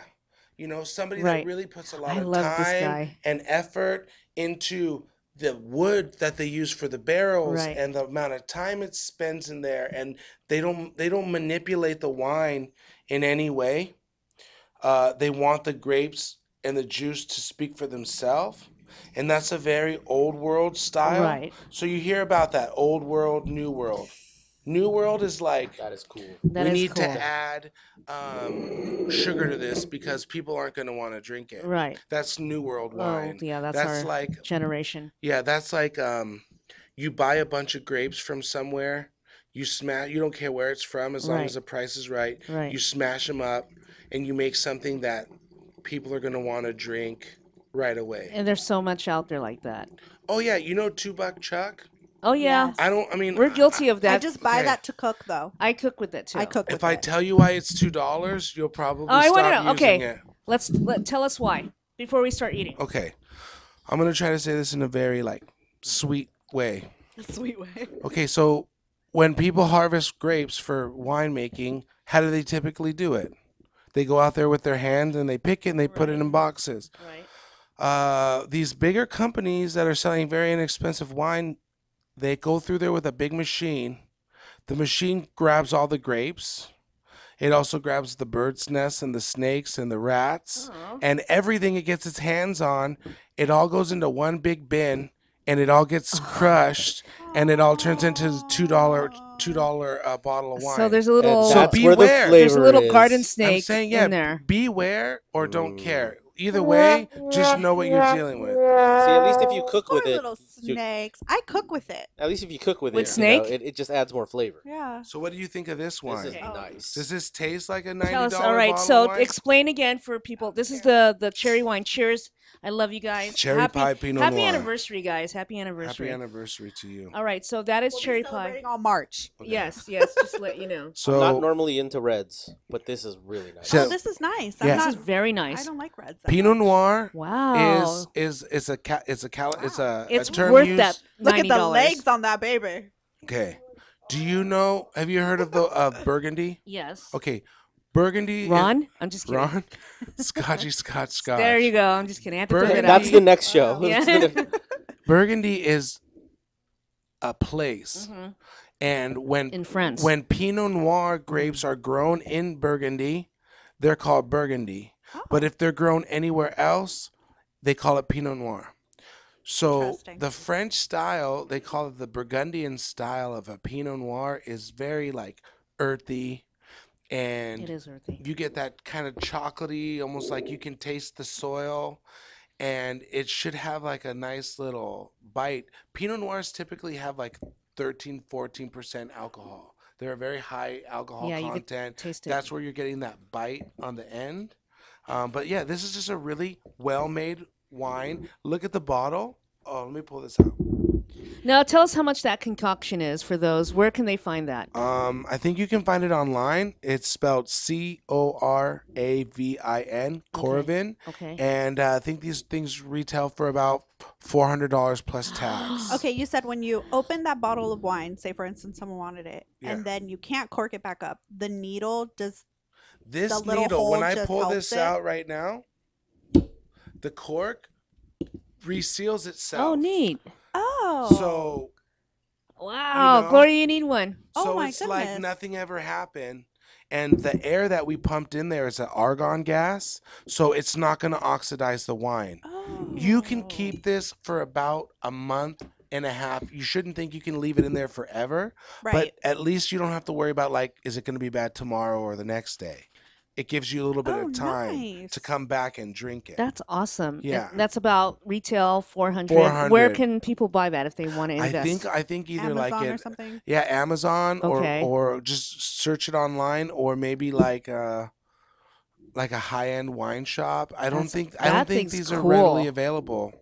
you know, somebody right. that really puts a lot I of time and effort into the wood that they use for the barrels right. and the amount of time it spends in there, and they don't they don't manipulate the wine in any way. Uh, they want the grapes and the juice to speak for themselves, and that's a very old world style. Right. So you hear about that old world, new world. New world is like that is cool. That we is need cool. to add um, sugar to this because people aren't going to want to drink it. Right. That's new world wine. Oh, yeah, that's, that's our like generation. Yeah, that's like um, you buy a bunch of grapes from somewhere, you smash. You don't care where it's from as right. long as the price is right. Right. You smash them up, and you make something that people are going to want to drink right away. And there's so much out there like that. Oh yeah, you know Two Buck Chuck. Oh yeah. Yes. I don't I mean we're guilty of that. I just buy okay. that to cook though. I cook with it too. I cook with If I it. tell you why it's two dollars, you'll probably oh, stop I wanna know. using okay. it. Let's let tell us why before we start eating. Okay. I'm gonna try to say this in a very like sweet way. A sweet way. Okay, so when people harvest grapes for winemaking, how do they typically do it? They go out there with their hands and they pick it and they right. put it in boxes. Right. Uh, these bigger companies that are selling very inexpensive wine, they go through there with a big machine. The machine grabs all the grapes. It also grabs the bird's nests and the snakes and the rats Aww. and everything it gets its hands on. It all goes into one big bin, and it all gets crushed, and it all turns into the two dollar two dollar uh, bottle of wine. So there's a little so beware. The there's a little is. garden snake I'm saying, yeah, in there. Beware or don't mm. care. Either way, just know what you're dealing with. See, at least if you cook Poor with it, little snakes. I cook with it. At least if you cook with, with it, snake? You know, it, it just adds more flavor. Yeah. So, what do you think of this wine? This is oh. nice. Does this taste like a ninety dollar bottle? All right. So, wine? explain again for people. This is the the cherry wine. Cheers. I love you guys. Cherry happy, pie, Pinot Happy Noir. anniversary, guys. Happy anniversary. Happy anniversary to you. All right. So that is we'll cherry pie. All March. Okay. Yes, yes. Just let you know. So I'm not normally into reds, but this is really nice. So, oh, this is nice. I'm yeah. not, this is very nice. I don't like reds. Pinot Noir. Wow. Is is is a ca it's a cal wow. it's a it's a term worth used. that. ninety dollars. Look at the legs on that baby. Okay. Do you know? Have you heard of the uh, Burgundy? Yes. Okay. Burgundy. Ron? I'm just kidding. Ron? Scotchy, Scotch, Scotch. There you go. I'm just kidding. I have to Burgundy, it that's the next show. Oh, yeah. Burgundy is a place. Mm-hmm. And when, in France. when Pinot Noir grapes are grown in Burgundy, they're called Burgundy. Oh. But if they're grown anywhere else, they call it Pinot Noir. So the French style, they call it the Burgundian style of a Pinot Noir, is very like earthy. and it is earthy. You get that kind of chocolatey, almost like you can taste the soil, and it should have like a nice little bite. Pinot Noirs typically have like thirteen, fourteen percent alcohol. They're a very high alcohol yeah, content. You could taste it. That's where you're getting that bite on the end. Um, but yeah, this is just a really well-made wine. Look at the bottle. Oh, let me pull this out. Now, tell us how much that concoction is for those. Where can they find that? Um, I think you can find it online. It's spelled C O R A V I N, Coravin. Okay. Okay. And uh, I think these things retail for about four hundred dollars plus tax. Okay, you said when you open that bottle of wine, say, for instance, someone wanted it, yeah. and then you can't cork it back up. The needle does... This needle, when I pull this out right now, the cork reseals itself. Oh, neat. Oh. So. Wow. You know, Gloria, you need one. So oh my it's goodness. Like nothing ever happened. And the air that we pumped in there is an argon gas. So it's not going to oxidize the wine. Oh. You can keep this for about a month and a half. You shouldn't think you can leave it in there forever. Right. But at least you don't have to worry about, like, is it going to be bad tomorrow or the next day? It gives you a little bit oh, of time nice. to come back and drink it. That's awesome. Yeah. And that's about retail four hundred. four hundred. Where can people buy that if they want to invest? I think I think either Amazon like it, or something. Yeah, Amazon okay. or or just search it online, or maybe like uh like a high-end wine shop. I that's, don't think I don't think these cool. are readily available.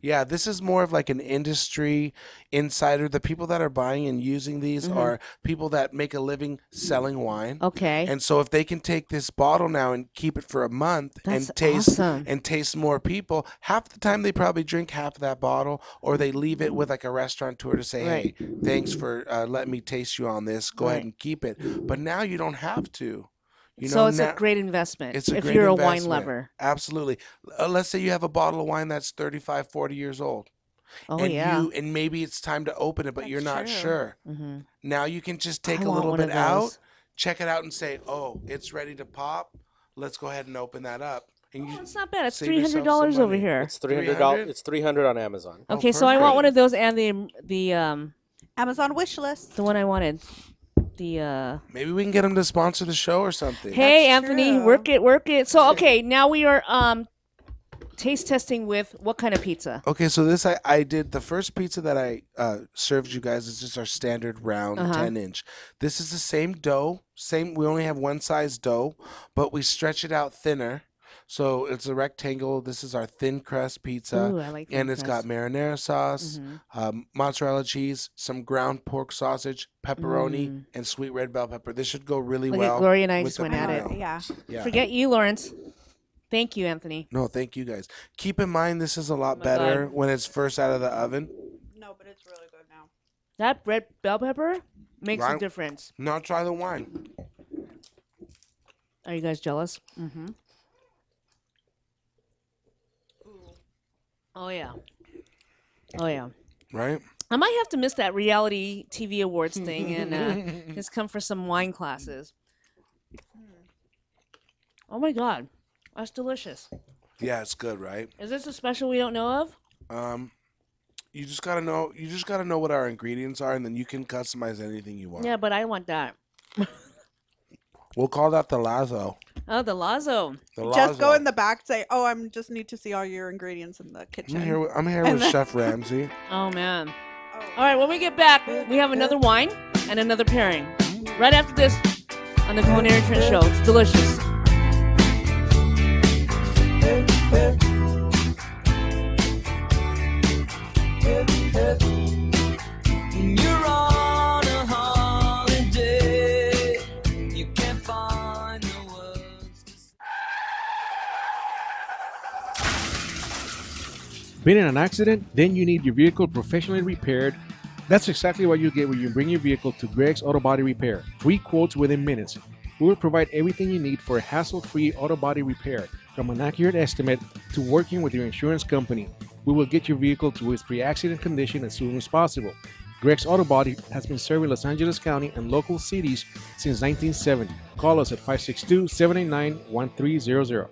Yeah, this is more of like an industry insider. The people that are buying and using these mm-hmm. are people that make a living selling wine. Okay. And so if they can take this bottle now and keep it for a month That's and taste awesome. and taste more people, half the time they probably drink half of that bottle, or they leave it with like a restaurateur to say, right. hey, thanks for uh, letting me taste you on this. Go right. ahead and keep it. But now you don't have to. You know, so it's now, a great investment it's a if great you're investment. a wine lover. Absolutely. Uh, let's say you have a bottle of wine that's thirty-five, forty years old. Oh, and yeah. You, and maybe it's time to open it, but that's you're not true. sure. Mm-hmm. Now you can just take I a little bit out, check it out and say, oh, it's ready to pop. Let's go ahead and open that up. And oh, it's not bad. It's three hundred dollars over here. It's three hundred dollars. It's three hundred dollars on Amazon. Okay, oh, so I want one of those and the, the um, Amazon wish list. The one I wanted. The, uh... Maybe we can get him to sponsor the show or something. Hey, That's Anthony, true. work it, work it. So, okay, now we are um, taste testing with what kind of pizza? Okay, so this I, I did. The first pizza that I uh, served you guys is just our standard round uh-huh. ten inch. This is the same dough. Same. We only have one size dough, but we stretch it out thinner. So it's a rectangle. This is our thin crust pizza. Ooh, I like thin and it's crust. got marinara sauce, mm-hmm. um, mozzarella cheese, some ground pork sausage, pepperoni, mm. and sweet red bell pepper. This should go really Look well. At Gloria and I just went at it. Yeah. yeah. Forget you, Lawrence. Thank you, Anthony. No, thank you guys. Keep in mind, this is a lot oh better God. when it's first out of the oven. No, but it's really good now. That red bell pepper makes right. a difference. Now try the wine. Are you guys jealous? Mm-hmm. Oh, yeah. Oh, yeah. Right? I might have to miss that reality T V awards thing and uh, just come for some wine classes. Oh, my God. That's delicious. Yeah, it's good, right? Is this a special we don't know of? Um, you just got to know. You just got to know what our ingredients are, and then you can customize anything you want. Yeah, but I want that. We'll call that the lazo. Oh, the lazo. The lazo. Just go in the back, say, oh, I just need to see all your ingredients in the kitchen. I'm here with, I'm here with then... Chef Ramsay. Oh, man. Oh. All right, when we get back, we have another wine and another pairing. Right after this on the Coolinary Trends Show. It's delicious. Been in an accident? Then you need your vehicle professionally repaired. That's exactly what you get when you bring your vehicle to Greg's Auto Body Repair. Free quotes within minutes. We will provide everything you need for a hassle-free auto body repair, from an accurate estimate to working with your insurance company. We will get your vehicle to its pre-accident condition as soon as possible. Greg's Auto Body has been serving Los Angeles County and local cities since nineteen seventy. Call us at five six two, seven eight nine, one three zero zero.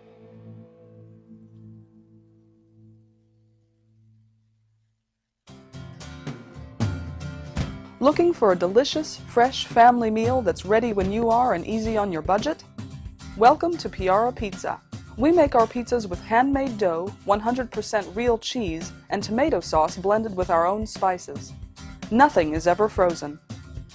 Looking for a delicious, fresh family meal that's ready when you are and easy on your budget? Welcome to Piara Pizza. We make our pizzas with handmade dough, one hundred percent real cheese, and tomato sauce blended with our own spices. Nothing is ever frozen.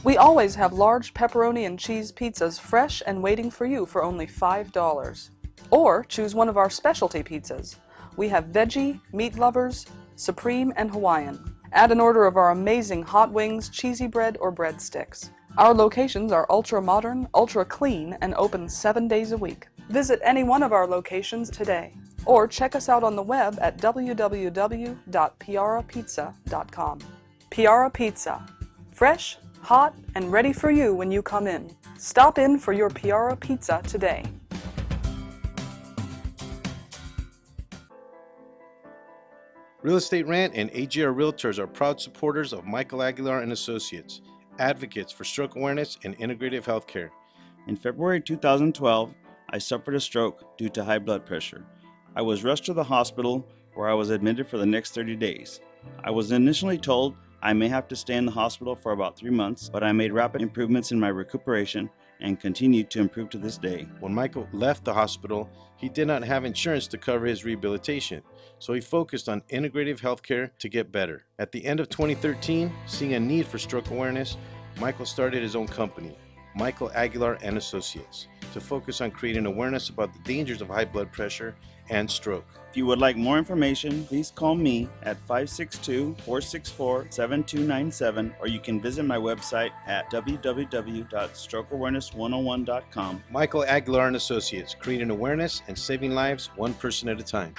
We always have large pepperoni and cheese pizzas fresh and waiting for you for only five dollars. Or choose one of our specialty pizzas. We have veggie, meat lovers, supreme, and Hawaiian. Add an order of our amazing hot wings, cheesy bread, or breadsticks. Our locations are ultra-modern, ultra-clean, and open seven days a week. Visit any one of our locations today, or check us out on the web at w w w dot piara pizza dot com. Piara Pizza. Fresh, hot, and ready for you when you come in. Stop in for your Piara Pizza today. Real Estate Rant and A J R Realtors are proud supporters of Michael Aguilar and Associates, advocates for stroke awareness and integrative healthcare. In February two thousand twelve, I suffered a stroke due to high blood pressure. I was rushed to the hospital where I was admitted for the next thirty days. I was initially told I may have to stay in the hospital for about three months, but I made rapid improvements in my recuperation and continued to improve to this day. When Michael left the hospital, he did not have insurance to cover his rehabilitation, so he focused on integrative healthcare to get better. At the end of twenty thirteen, seeing a need for stroke awareness, Michael started his own company, Michael Aguilar and Associates, to focus on creating awareness about the dangers of high blood pressure and stroke. If you would like more information, please call me at five six two, four six four, seven two nine seven, or you can visit my website at w w w dot stroke awareness one oh one dot com. Michael Aguilar and Associates, creating awareness and saving lives one person at a time.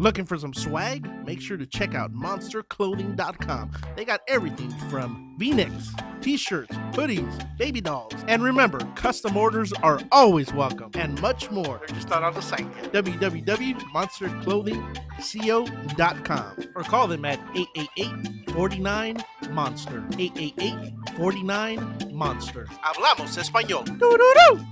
Looking for some swag? Make sure to check out monster clothing dot com. They got everything from V-necks, t-shirts, hoodies, baby dolls. And remember, custom orders are always welcome and much more. They're just not on the site yet. w w w dot monster clothing co dot com or call them at eight eight eight, four nine, monster. eight eight eight, four nine, monster. Hablamos español. Doo-doo-doo!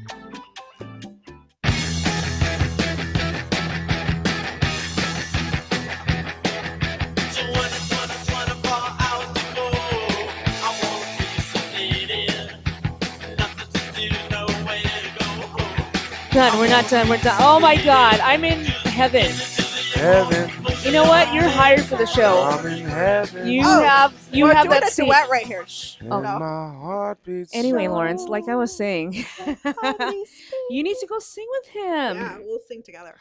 Done. We're not done. We're done. Oh my God! I'm in heaven. Heaven. You know what? You're hired for the show. I'm in heaven. You oh, have you we're have doing that a duet right here. Shh. Oh no. My heart beats anyway, so Lawrence, like I was saying, you need to go sing with him. Yeah, we'll sing together.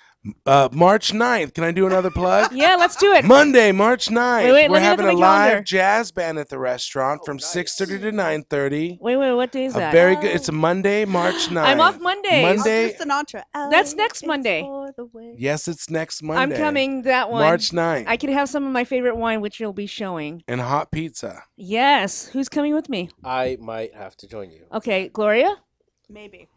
Uh, March ninth. Can I do another plug? Yeah, let's do it. Monday, March ninth. Wait, wait, we're having a live calendar. Jazz band at the restaurant oh, from nice. six thirty to nine thirty. Wait, wait, what day is a that? Very oh. good. It's a Monday, March ninth. I'm off Monday. Monday. Sinatra. Oh, that's next Monday. Yes, it's next Monday. I'm coming that one. March ninth. I could have some of my favorite wine, which you'll be showing. And hot pizza. Yes. Who's coming with me? I might have to join you. Okay, Gloria? Maybe.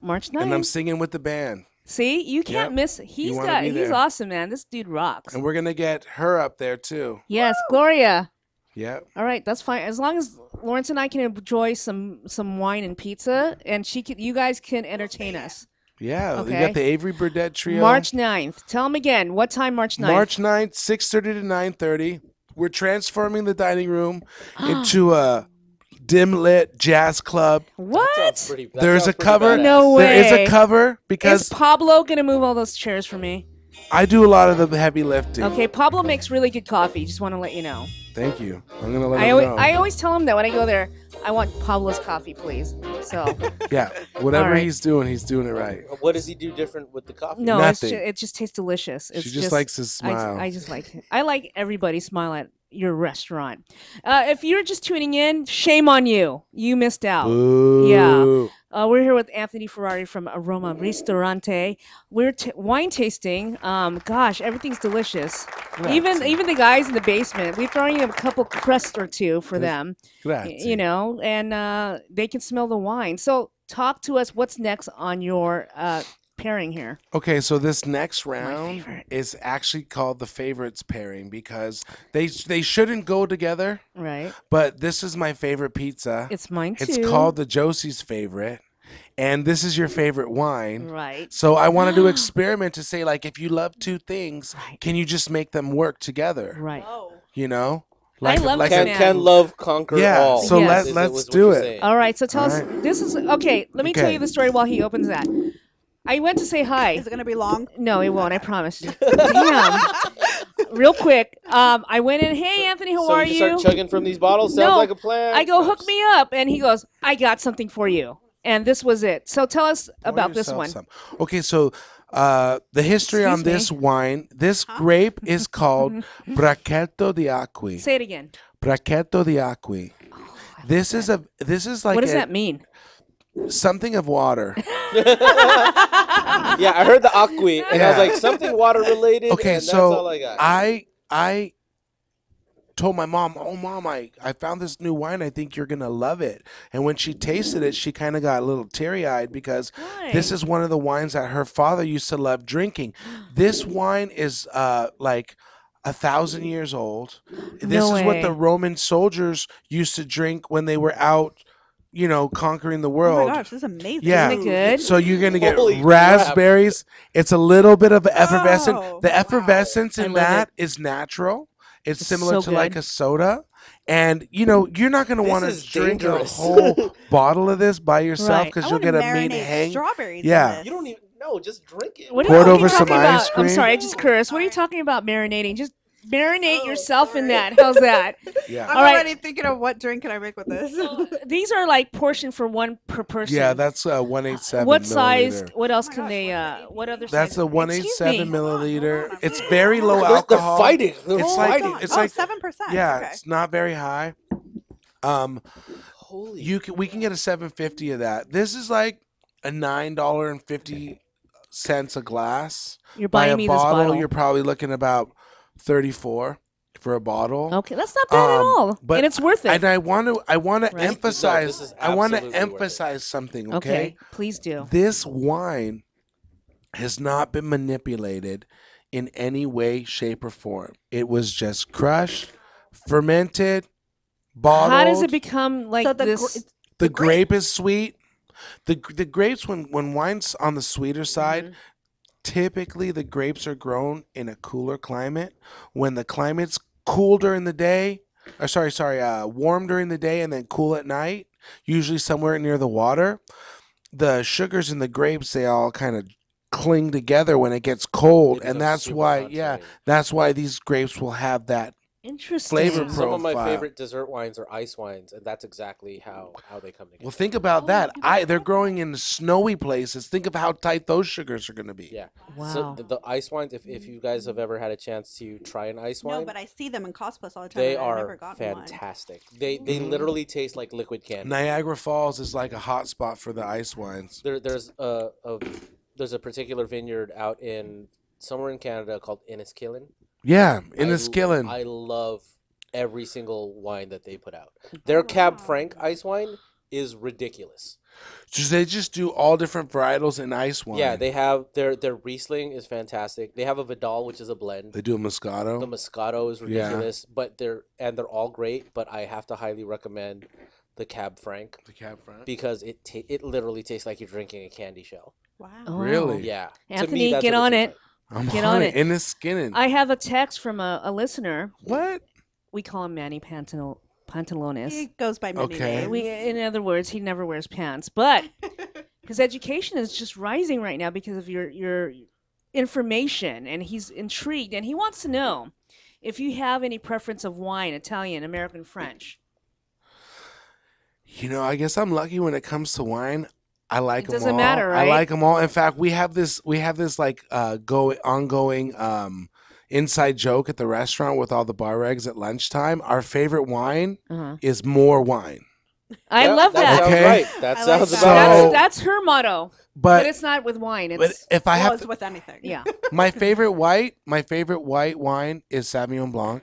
March ninth. And I'm singing with the band. See, you can't yep. miss. He's got. He's awesome, man. This dude rocks. And we're gonna get her up there too. Yes, woo! Gloria. Yeah. All right, that's fine. As long as Lawrence and I can enjoy some some wine and pizza, and she can, you guys can entertain us. Yeah, okay. You got the Avery Burdette Trio. March ninth. Tell them again. What time? March ninth. March ninth, six thirty to nine thirty. We're transforming the dining room into a dim lit jazz club. What? Pretty, There's a cover. Badass. No way. There is a cover because is Pablo gonna move all those chairs for me? I do a lot of the heavy lifting. Okay, Pablo makes really good coffee. Just want to let you know. Thank you. I'm gonna let I him always, know. I always tell him that when I go there, I want Pablo's coffee, please. So. Yeah, whatever right. he's doing, he's doing it right. What does he do different with the coffee? No, nothing. It's just, it just tastes delicious. It's she just, just likes his smile. I, I just like it. I like everybody's smile at your restaurant. Uh, if you're just tuning in, shame on you. You missed out. Ooh. Yeah. Uh, we're here with Anthony Ferrari from Aroma Ristorante. We're t wine tasting. Um, gosh, everything's delicious. Grazie. Even even the guys in the basement, we're throwing them a couple crusts or two for them. Grazie. You know, and uh, they can smell the wine. So talk to us. What's next on your uh, pairing here? Okay, so this next round is actually called the favorites pairing because they they shouldn't go together, right? But this is my favorite pizza. It's mine too. It's called the Josie's favorite, and this is your favorite wine. Right. So I wanted to experiment to say, like, if you love two things, right. can you just make them work together? Right. Whoa. You know? Like, I love like can, can love conquer yeah, all. So yes. let, let's do it. Saying. All right. So tell all us. Right. This is okay. Let me okay. tell you the story while he opens that. I went to say hi. Is it going to be long? No, it won't. I promise. Damn. Real quick. Um, I went in. Hey, Anthony, how so are you? So you start chugging from these bottles. Sounds no, like a plan. I go, hook me up, and he goes, I got something for you. And this was it. So tell us pour about this one. Some. Okay, so. Uh, the history Excuse on this me? wine, this huh? grape is called Brachetto di Acqui. Say it again. Brachetto di Acqui. Oh, this is that. a this is like What does a, that mean? Something of water. Yeah, I heard the Acqui and yeah. I was like something water related. Okay, and so that's all I got. I I told my mom, oh mom, I, I found this new wine. I think you're gonna love it. And when she tasted it, she kind of got a little teary-eyed because Why? this is one of the wines that her father used to love drinking. This wine is uh, like a thousand years old. This no is way. what the Roman soldiers used to drink when they were out, you know, conquering the world. Oh my gosh, this is amazing. Yeah. Isn't it good? So you're going to get Holy raspberries. Crap. It's a little bit of effervescent. Oh, the effervescence wow. in that it. is natural. It's, it's similar so to good. like a soda. And, you know, you're not going to want to drink dangerous. a whole bottle of this by yourself because right. you'll get a mean hang. Strawberries yeah. You don't even know. Just drink it. What Pour it over some about? ice cream. I'm sorry. I just cursed. What are you talking about marinating? Just marinate oh, yourself sorry. in that. How's that? yeah. I'm All right. already thinking of what drink can I make with this. So, these are like portion for one per person. Yeah, that's uh, one eighty-seven What milliliter. size? What else oh can gosh, they? Uh, what other? That's size? a one eighty-seven milliliter. Oh, it's very low alcohol. They're fighting. They're it's fighting. Like, it's oh, like seven percent. Yeah, okay. It's not very high. Um, Holy you can we can get a seven fifty of that. This is like a nine dollar and fifty cents a glass. You're buying By a me bottle, this bottle. You're probably looking about thirty-four for a bottle. Okay, that's not bad um, at all. But and it's worth it. And I want to I want right. to emphasize no, I want to emphasize something, okay? Okay, please do. This wine has not been manipulated in any way, shape or form. It was just crushed, fermented, bottled. How does it become like so the this gra the, the grape, grape is sweet. The the grapes when when wine's on the sweeter side, mm-hmm. typically, the grapes are grown in a cooler climate. When the climate's cool during the day, or sorry, sorry, uh, warm during the day and then cool at night, usually somewhere near the water, the sugars in the grapes, they all kind of cling together when it gets cold. And that's why, yeah, that's why these grapes will have that Interesting. flavor profile. Some of my favorite dessert wines are ice wines, and that's exactly how how they come together. Well, think about oh, that. I they're growing in snowy places. Think of how tight those sugars are going to be. Yeah. Wow. So the, the ice wines, if if you guys have ever had a chance to try an ice wine, no, but I see them in Costco all the time. They I've are never fantastic. One. They they mm. literally taste like liquid candy. Niagara Falls is like a hot spot for the ice wines. There there's a, a there's a particular vineyard out in somewhere in Canada called Inniskillin. Yeah, Inniskillin. I, I love every single wine that they put out. Their Cab Franc ice wine is ridiculous. So they just do all different varietals in ice wine. Yeah, they have their their Riesling is fantastic. They have a Vidal, which is a blend. They do a Moscato. The Moscato is ridiculous, yeah. but they're and they're all great. But I have to highly recommend the Cab Franc. The Cab Franc because it ta it literally tastes like you're drinking a candy shell. Wow. Oh. Really? Yeah. Anthony, to me, that's get on it. Like. I'm Get on it. Inniskillin. I have a text from a, a listener. What? We call him Manny Pantal Pantalones. He goes by many okay. names. We, in other words, he never wears pants. But his education is just rising right now because of your, your information. And he's intrigued. And he wants to know if you have any preference of wine, Italian, American, French. You know, I guess I'm lucky when it comes to wine. I like them all. It doesn't matter, right? I like them all. In fact, we have this we have this like uh go ongoing um inside joke at the restaurant with all the bar regs at lunchtime. Our favorite wine uh-huh. is more wine. I yep, love that. that. Okay. Right. That I sounds like that. About so, that's, that's her motto. But, but it's not with wine. It's, but if I have well, it's to, with anything. Yeah. My favorite white, my favorite white wine is Sauvignon Blanc.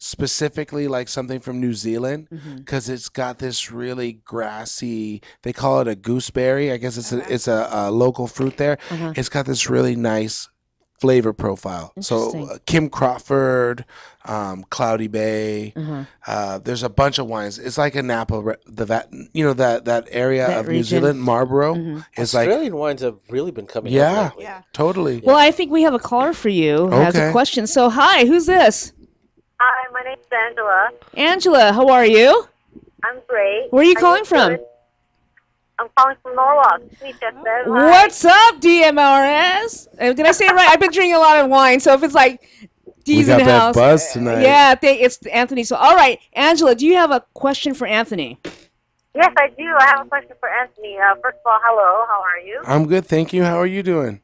Specifically like something from New Zealand because mm-hmm. it's got this really grassy, they call it a gooseberry. I guess it's a, it's a, a local fruit there. Uh-huh. It's got this really nice flavor profile. So uh, Kim Crawford, um, Cloudy Bay. Mm-hmm. uh, there's a bunch of wines. It's like a Napa, the that you know that that area that of region. New Zealand, Marlborough. Mm-hmm. Is like Australian wines have really been coming. Yeah, up lately. yeah, totally. Well, I think we have a caller for you who okay. has a question. So hi, who's this? Hi, my name's Angela. Angela, how are you? I'm great. Where are you I calling from? Good. I'm calling from Norwalk. What's up, D M R S? Did I say it right? I've been drinking a lot of wine, so if it's like D's in the house. We got that buzz tonight. Yeah, they, it's Anthony. So, all right, Angela, do you have a question for Anthony? Yes, I do. I have a question for Anthony. Uh, first of all, hello. How are you? I'm good, thank you. How are you doing?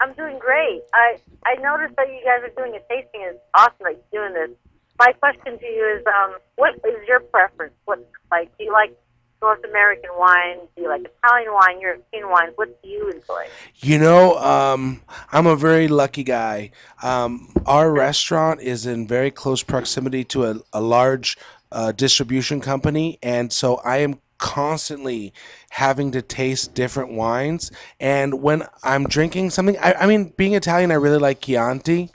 I'm doing great. I, I noticed that you guys are doing a tasting. It's awesome that you're doing this. My question to you is, um, what is your preference? What, like, do you like North American wine? Do you like Italian wine, European wine? What do you enjoy? You know, um, I'm a very lucky guy. Um, our restaurant is in very close proximity to a, a large uh, distribution company, and so I am constantly having to taste different wines. And when I'm drinking something, I, I mean, being Italian, I really like Chianti.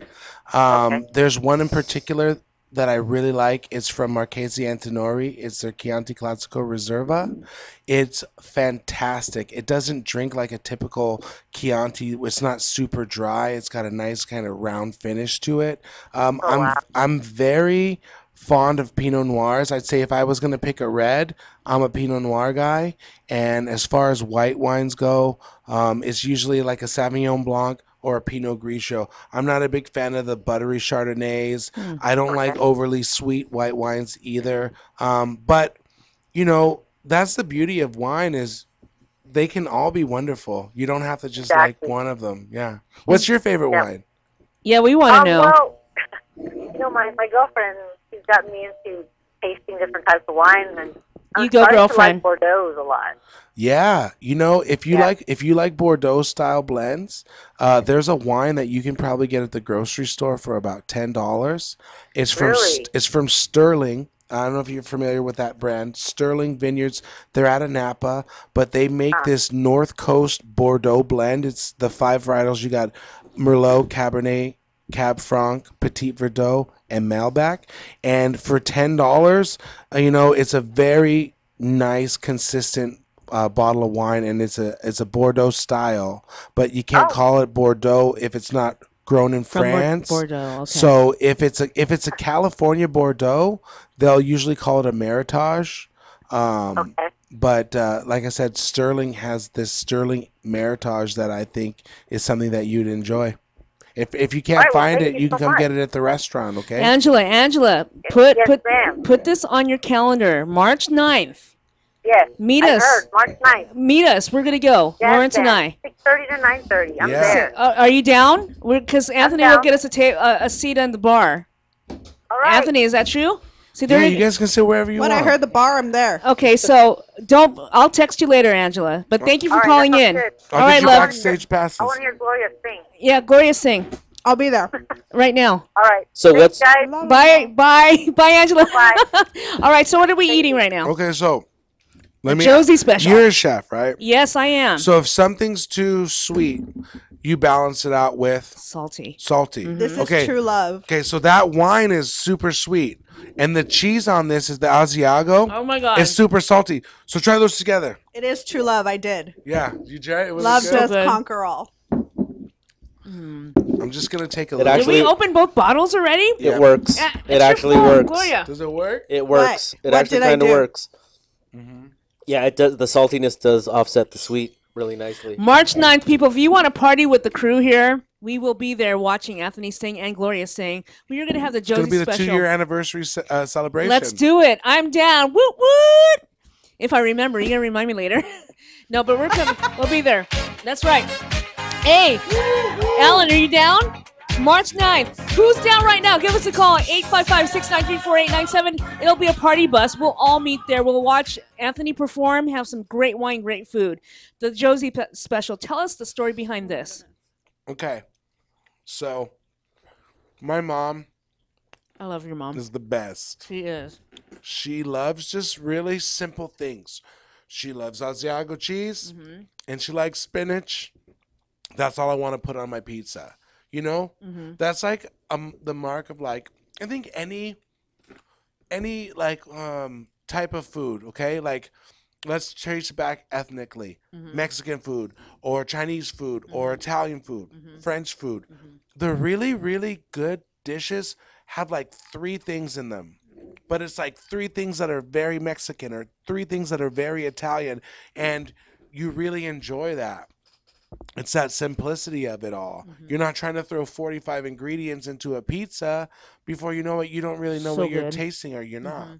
Um, okay. There's one in particular that I really like. It's from Marchese Antinori. It's their Chianti Classico Reserva. It's fantastic. It doesn't drink like a typical Chianti. It's not super dry. It's got a nice kind of round finish to it. Um, oh, I'm wow. I'm very fond of Pinot Noirs. I'd say if I was going to pick a red, I'm a Pinot Noir guy. And as far as white wines go, um, it's usually like a Sauvignon Blanc or a Pinot Grigio. I'm not a big fan of the buttery Chardonnays. Mm, I don't okay. like overly sweet white wines either. Um, but, you know, that's the beauty of wine is they can all be wonderful. You don't have to just exactly. like one of them. Yeah. What's your favorite yeah. wine? Yeah, we want to um, know. Well, you know, my, my girlfriend, she's gotten me into tasting different types of wines, and I'm you go, girlfriend. To like Bordeaux a lot. Yeah, you know, if you yeah. like if you like Bordeaux style blends, uh, there's a wine that you can probably get at the grocery store for about ten dollars. It's from really? it's from Sterling. I don't know if you're familiar with that brand, Sterling Vineyards. They're out of Napa, but they make ah. this North Coast Bordeaux blend. It's the five varietals. You got Merlot, Cabernet, Cab Franc, Petit Verdot, and Malbec. And for ten dollars, you know, it's a very nice, consistent uh, bottle of wine, and it's a it's a Bordeaux style, but you can't oh. call it Bordeaux if it's not grown in From France. Bordeaux, okay. So if it's a if it's a California Bordeaux, they'll usually call it a Meritage. Um, okay. But uh, like I said, Sterling has this Sterling Meritage that I think is something that you'd enjoy. If if you can't right, well, find it, you, you can so come much. get it at the restaurant, okay? Angela, Angela, put yes, put ma'am. put this on your calendar, March ninth. Yes. Meet I us. Heard. March ninth. Meet us. We're gonna go. Yes, Lawrence ma'am. and I. six thirty to nine thirty. I'm yeah. there. So, uh, are you down? Because Anthony down. will get us a ta uh, a seat on the bar. All right. Anthony, is that true? See, there yeah, you guys can sit wherever you when want. When I heard the bar, I'm there. Okay, so don't. I'll text you later, Angela. But thank you for right, calling in. Good. All I'll right, love. Backstage passes. I want to hear Gloria sing. Yeah, Gloria sing. I'll be there right now. All right. So let's. Bye, bye, bye, Angela. Bye. All right. So what are we thank eating you. right now? Okay, so let me. Josie special. You're a chef, right? Yes, I am. So if something's too sweet, you balance it out with salty. Salty. Mm-hmm. This is okay. true love. Okay, so that wine is super sweet, and the cheese on this is the Asiago. Oh my god, it's super salty. So try those together. It is true love. I did. Yeah, you tried it. Was love it does so conquer all. Mm. I'm just gonna take a look. Did we open both bottles already? It yeah. works. Uh, it actually phone, works. Gloria. Does it work? It works. What? It what actually kind of works. Mm-hmm. Yeah, it does. The saltiness does offset the sweet really nicely. March ninth, people, if you want to party with the crew here, we will be there watching Anthony sing and Gloria sing. We are going to have the Josie special. It's going to be the two-year anniversary uh, celebration. Let's do it. I'm down. Woot, woot. If I remember. You're going to remind me later. No, but we're coming. We'll be there. That's right. Hey, Alan, are you down? March ninth. Who's down right now? Give us a call at eight five five, six nine three, four eight nine seven. It'll be a party bus. We'll all meet there. We'll watch Anthony perform, have some great wine, great food. The Josie special. Tell us the story behind this. Okay. So, my mom. I love your mom. Is the best. She is. She loves just really simple things. She loves Asiago cheese, mm-hmm. and she likes spinach. That's all I want to put on my pizza. you know? Mm-hmm. That's like um the mark of like, I think any any like um type of food, okay? Like let's trace back ethnically, mm-hmm. Mexican food or Chinese food, mm-hmm. or Italian food, mm-hmm. French food. Mm-hmm. The really, really good dishes have like three things in them. But it's like three things that are very Mexican or three things that are very Italian, and you really enjoy that. It's that simplicity of it all. Mm-hmm. You're not trying to throw forty-five ingredients into a pizza. Before you know it, you don't really know so what good. You're tasting or you're not. Mm-hmm.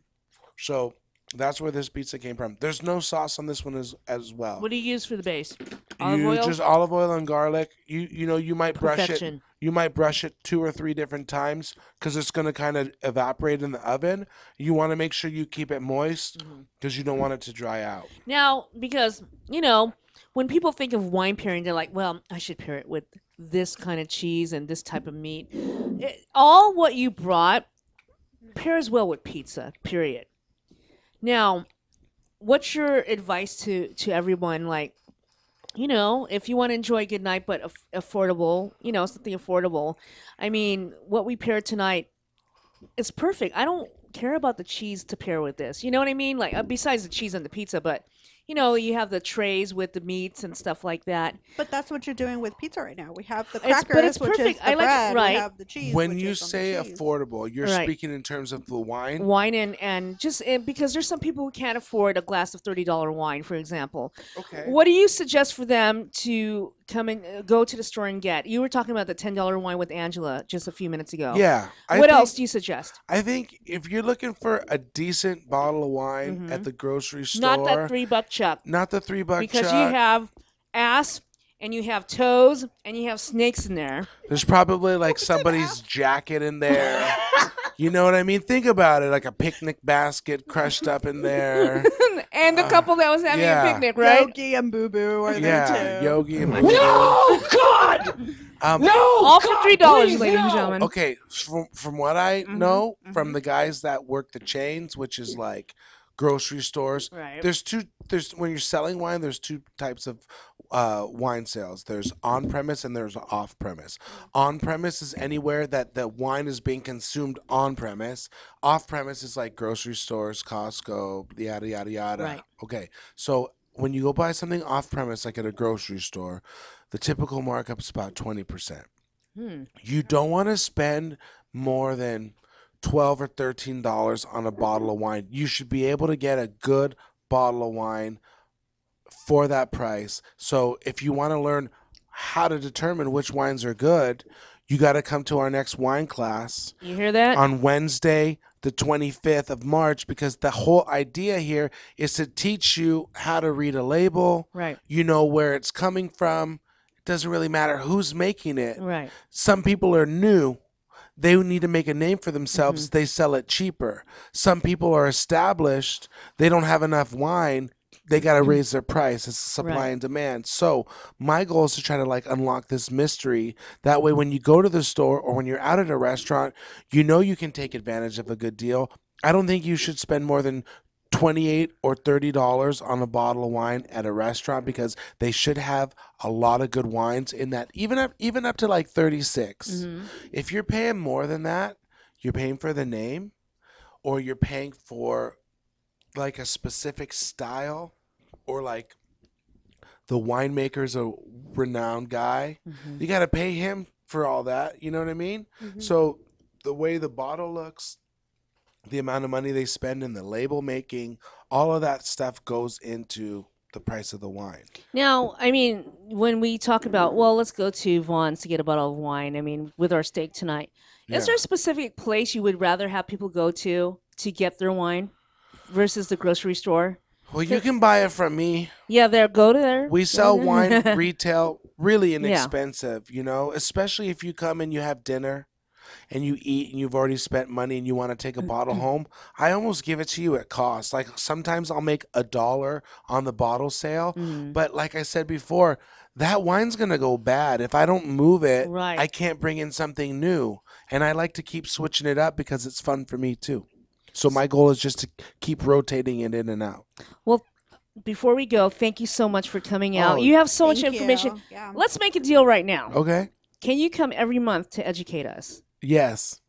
So that's where this pizza came from. There's no sauce on this one as as well. What do you use for the base? Olive you, oil? Just olive oil and garlic. You you know you might brush Perfection. it. You might brush it two or three different times because it's going to kind of evaporate in the oven. You want to make sure you keep it moist because mm-hmm. you don't want it to dry out. Now, because, you know, when people think of wine pairing, they're like, well, I should pair it with this kind of cheese and this type of meat. It, all what you brought pairs well with pizza, period. Now, what's your advice to, to everyone, like, you know, if you want to enjoy a good night, but af- affordable, you know, something affordable. I mean, what we paired tonight is perfect. I don't care about the cheese to pair with this. You know what I mean? Like, uh, besides the cheese and the pizza, but, you know, you have the trays with the meats and stuff like that. But that's what you're doing with pizza right now. We have the crackers, it's, but it's which perfect. is the I like bread. It, right. We have the cheese. When you say affordable, you're right. speaking in terms of the wine. Wine and, and just and because there's some people who can't afford a glass of thirty dollars wine, for example. Okay. What do you suggest for them to come and uh, go to the store and get? You were talking about the ten dollars wine with Angela just a few minutes ago. Yeah. I what think, else do you suggest? I think if you're looking for a decent bottle of wine mm-hmm. at the grocery store. Not that three buck check. Up. Not the three buck because chuck. You have ass and you have toes and you have snakes in there. There's probably like somebody's jacket in there. You know what I mean? Think about it, like a picnic basket crushed up in there. And the uh, couple that was having yeah. a picnic, right? Yogi and Boo Boo are yeah, there too. Yogi and Boo Boo. No God. Um, no, all for three dollars, ladies no. and gentlemen. Okay, from from what I mm-hmm, know mm-hmm. from the guys that work the chains, which is like. Grocery stores. Right. There's two. There's when you're selling wine. There's two types of uh, wine sales. There's on premise and there's off premise. On premise is anywhere that the wine is being consumed on premise. Off premise is like grocery stores, Costco, yada yada yada. Right. Okay. So when you go buy something off premise, like at a grocery store, the typical markup is about twenty percent. Hmm. You don't want to spend more than twelve or thirteen dollars on a bottle of wine. You should be able to get a good bottle of wine for that price. So if you want to learn how to determine which wines are good, you got to come to our next wine class. You hear that? On Wednesday, the twenty-fifth of March, because the whole idea here is to teach you how to read a label. Right. You know where it's coming from. It doesn't really matter who's making it. Right. Some people are new. They need to make a name for themselves. Mm-hmm. They sell it cheaper. Some people are established. They don't have enough wine. They got to raise their price. It's supply right. and demand. So my goal is to try to like unlock this mystery. That way, when you go to the store or when you're out at a restaurant, you know you can take advantage of a good deal. I don't think you should spend more than twenty-eight dollars or thirty dollars on a bottle of wine at a restaurant because they should have a lot of good wines in that, even up even up to like thirty-six. Mm-hmm. If you're paying more than that, you're paying for the name or you're paying for like a specific style or like the winemaker's a renowned guy. Mm-hmm. You got to pay him for all that. You know what I mean? Mm-hmm. So the way the bottle looks, the amount of money they spend in the label making, all of that stuff goes into the price of the wine. Now, I mean, when we talk about, well, let's go to Vaughn's to get a bottle of wine, I mean, with our steak tonight, yeah. is there a specific place you would rather have people go to to get their wine versus the grocery store? Well, you can buy it from me. Yeah, there. Go to there. We sell wine retail, really inexpensive, yeah. you know, especially if you come and you have dinner. And you eat and you've already spent money and you want to take a bottle home, I almost give it to you at cost. Like sometimes I'll make a dollar on the bottle sale. Mm. But like I said before, that wine's going to go bad. If I don't move it, right. I can't bring in something new. And I like to keep switching it up because it's fun for me too. So my goal is just to keep rotating it in and out. Well, before we go, thank you so much for coming out. Oh, you have so much information. Yeah. Let's make a deal right now. Okay. Can you come every month to educate us? Yes.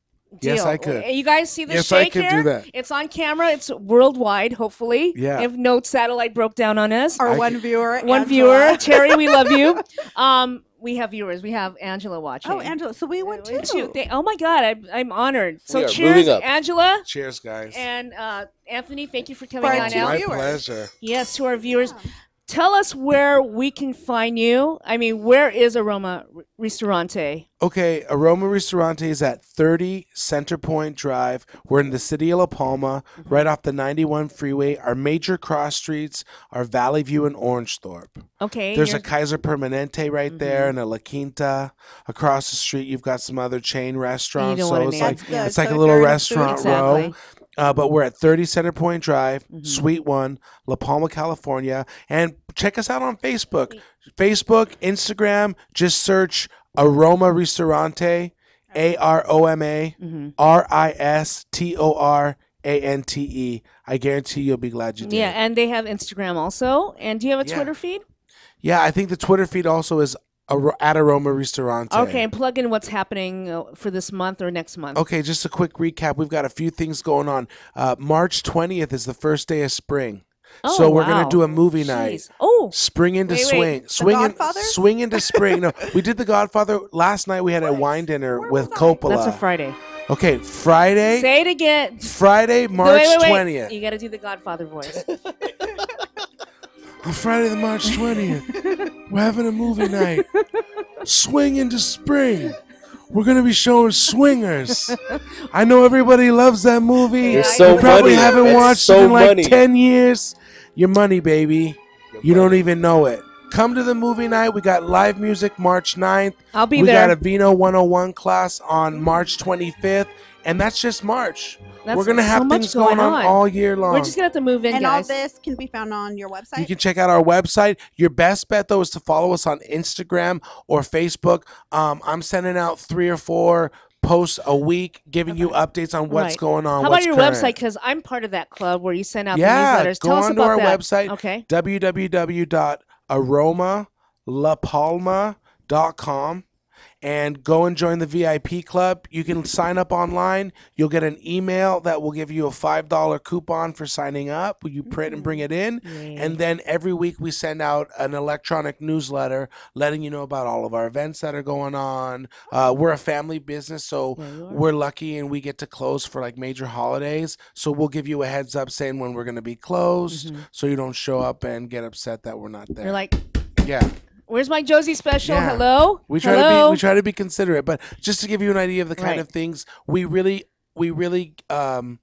Deal. Yes, I could. You guys see the yes, shake here? Yes, I could do that. It's on camera. It's worldwide, hopefully. Yeah. If no satellite broke down on us. Our I one could. viewer. One Angela. viewer. Terry, we love you. Um, we have viewers. We have Angela watching. Oh, Angela. So we went, we went too. They, oh, my God. I, I'm honored. So cheers, Angela. Cheers, guys. And uh, Anthony, thank you for coming for on out. My pleasure. Yes, to our viewers. Yeah. Tell us where we can find you. I mean, where is Aroma Ristorante? Okay, Aroma Ristorante is at thirty Center Point Drive. We're in the city of La Palma, mm-hmm. right off the ninety-one freeway. Our major cross streets are Valley View and Orangethorpe. Okay. There's a Kaiser Permanente right mm-hmm. there and a La Quinta. Across the street, you've got some other chain restaurants. You don't want so to it's, name. Like, it's so like a little restaurant food, exactly. row. Uh, but we're at thirty Center Point Drive, mm-hmm. Suite one, La Palma, California. And check us out on Facebook. Facebook, Instagram, just search Aroma Ristorante, A R O M A, mm-hmm. R I S T O R A N T E. I guarantee you'll be glad you did. Yeah, and they have Instagram also. And do you have a yeah. Twitter feed? Yeah, I think the Twitter feed also is at Aroma Ristorante. Okay, and plug in what's happening for this month or next month. Okay, just a quick recap. We've got a few things going on. Uh, March twentieth is the first day of spring. Oh, so we're wow. going to do a movie Jeez. night. Oh, Spring into wait, Swing. Wait. Swing, in, swing into Spring. No, we did The Godfather. Last night we had a wine dinner Where with Coppola. That's a Friday. Okay, Friday. Say it again. Friday, March no, wait, wait, wait. twentieth. You got to do the Godfather voice. On Friday the March twentieth, we're having a movie night. Swing into Spring. We're going to be showing Swingers. I know everybody loves that movie. It's so you probably money. haven't it's watched so it in like money. ten years. Your money, baby. Your you money. don't even know it. Come to the movie night. We got live music March ninth. I'll be we there. We got a Vino one oh one class on March twenty-fifth. And that's just March. That's We're going to have so things going, going on. on all year long. We're just going to have to move in, and guys. And all this can be found on your website? You can check out our website. Your best bet, though, is to follow us on Instagram or Facebook. Um, I'm sending out three or four posts a week, giving okay. you updates on what's right. going on. How what's about your current. website? Because I'm part of that club where you send out yeah, the newsletters. Tell us about that. Go on to our website, okay. w w w dot aroma la palma dot com. And go and join the V I P club. You can sign up online. You'll get an email that will give you a five dollar coupon for signing up. You print and bring it in. Yay. And then every week we send out an electronic newsletter letting you know about all of our events that are going on. Uh, we're a family business, so we're lucky and we get to close for like major holidays. So we'll give you a heads up saying when we're going to be closed mm-hmm. so you don't show up and get upset that we're not there. You're like, yeah. Where's my Josie special? Yeah. Hello? We try Hello? to be we try to be considerate, but just to give you an idea of the kind right. of things we really we really um,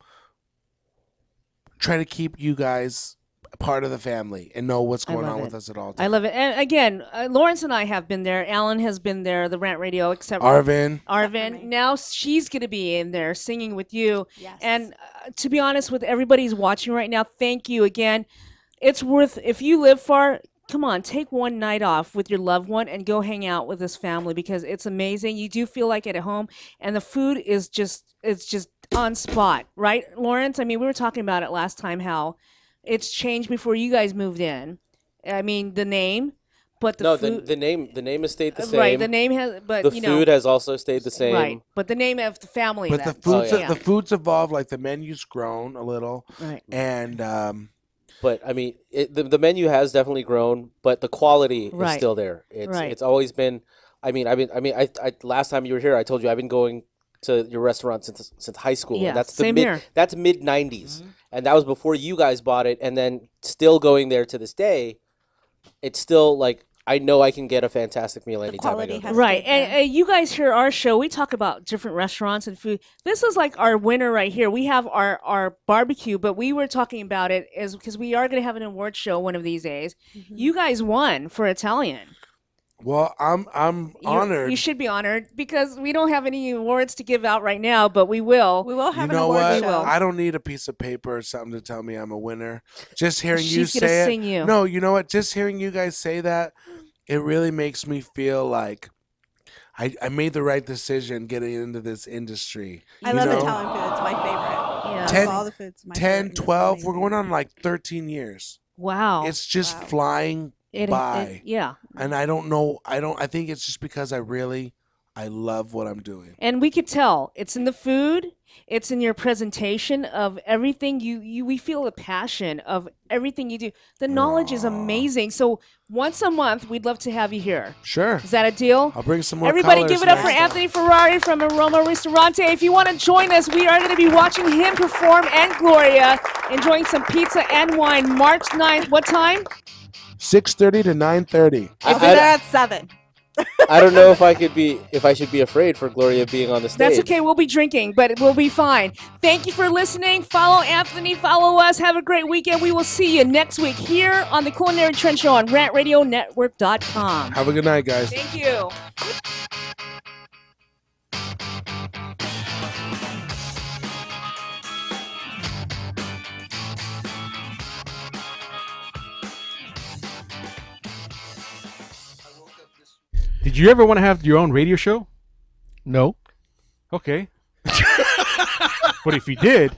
try to keep you guys part of the family and know what's going on it. with us at all times. I love it. And again, uh, Lawrence and I have been there. Alan has been there, the Rant Radio, except Arvin. Arvin. Now she's going to be in there singing with you. Yes. And uh, to be honest with everybody's watching right now, thank you again. It's worth if you live far Come on, take one night off with your loved one and go hang out with this family because it's amazing. You do feel like it at home, and the food is just it's just on spot, right, Lawrence? I mean, we were talking about it last time how it's changed before you guys moved in. I mean, the name, but the no, food, the, the name the name has stayed the same. Right, the name has, but the you know, food has also stayed the same. Right, but the name of the family. But then. the foods oh, yeah. the foods evolved, like the menu's grown a little, right, and. Um, But I mean, it, the the menu has definitely grown, but the quality right. is still there. It's right. it's always been. I mean, I mean, I mean, I, I last time you were here, I told you I've been going to your restaurant since since high school. Yeah, that's the same mid, here. That's mid nineties, mm-hmm. and that was before you guys bought it. And then still going there to this day, it's still like. I know I can get a fantastic meal anytime I go. Right. And, and you guys hear our show. We talk about different restaurants and food. This is like our winner right here. We have our, our barbecue, but we were talking about it is because we are going to have an award show one of these days. Mm-hmm. You guys won for Italian. Well, I'm I'm honored. You, you should be honored because we don't have any awards to give out right now, but we will. We will have you an award. You know what? I don't need a piece of paper or something to tell me I'm a winner. Just hearing She's you say gonna it. Sing you. No, you know what? Just hearing you guys say that, it really makes me feel like I I made the right decision getting into this industry. I you love know? Italian food. It's my favorite. Yeah. ten, all the food's my ten, favorite. twelve. We're going on like thirteen years. Wow. It's just wow. flying. It, by it, yeah, and I don't know. I don't. I think it's just because I really, I love what I'm doing. And we could tell. It's in the food. It's in your presentation of everything. You, you we feel the passion of everything you do. The knowledge Aww. is amazing. So once a month, we'd love to have you here. Sure. Is that a deal? I'll bring some more Everybody give it up for Anthony Ferrari from Aroma Ristorante. If you want to join us, we are going to be watching him perform and Gloria, enjoying some pizza and wine March ninth. What time? six thirty to nine thirty. I'll be there at seven. I don't know if I could be, if I should be afraid for Gloria being on the stage. That's okay. We'll be drinking, but we'll be fine. Thank you for listening. Follow Anthony. Follow us. Have a great weekend. We will see you next week here on the Coolinary Trend Show on rant radio network dot com. Have a good night, guys. Thank you. Did you ever want to have your own radio show? No. Okay. But if you did,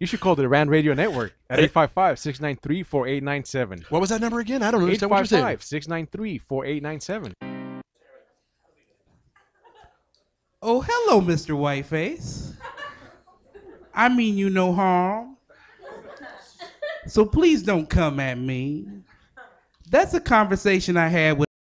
you should call the Rand Radio Network at eight five five, six nine three, four eight nine seven. What was that number again? I don't know. eight five five, six nine three, four eight nine seven. Oh, hello, Mister Whiteface. I mean you no harm. So please don't come at me. That's a conversation I had with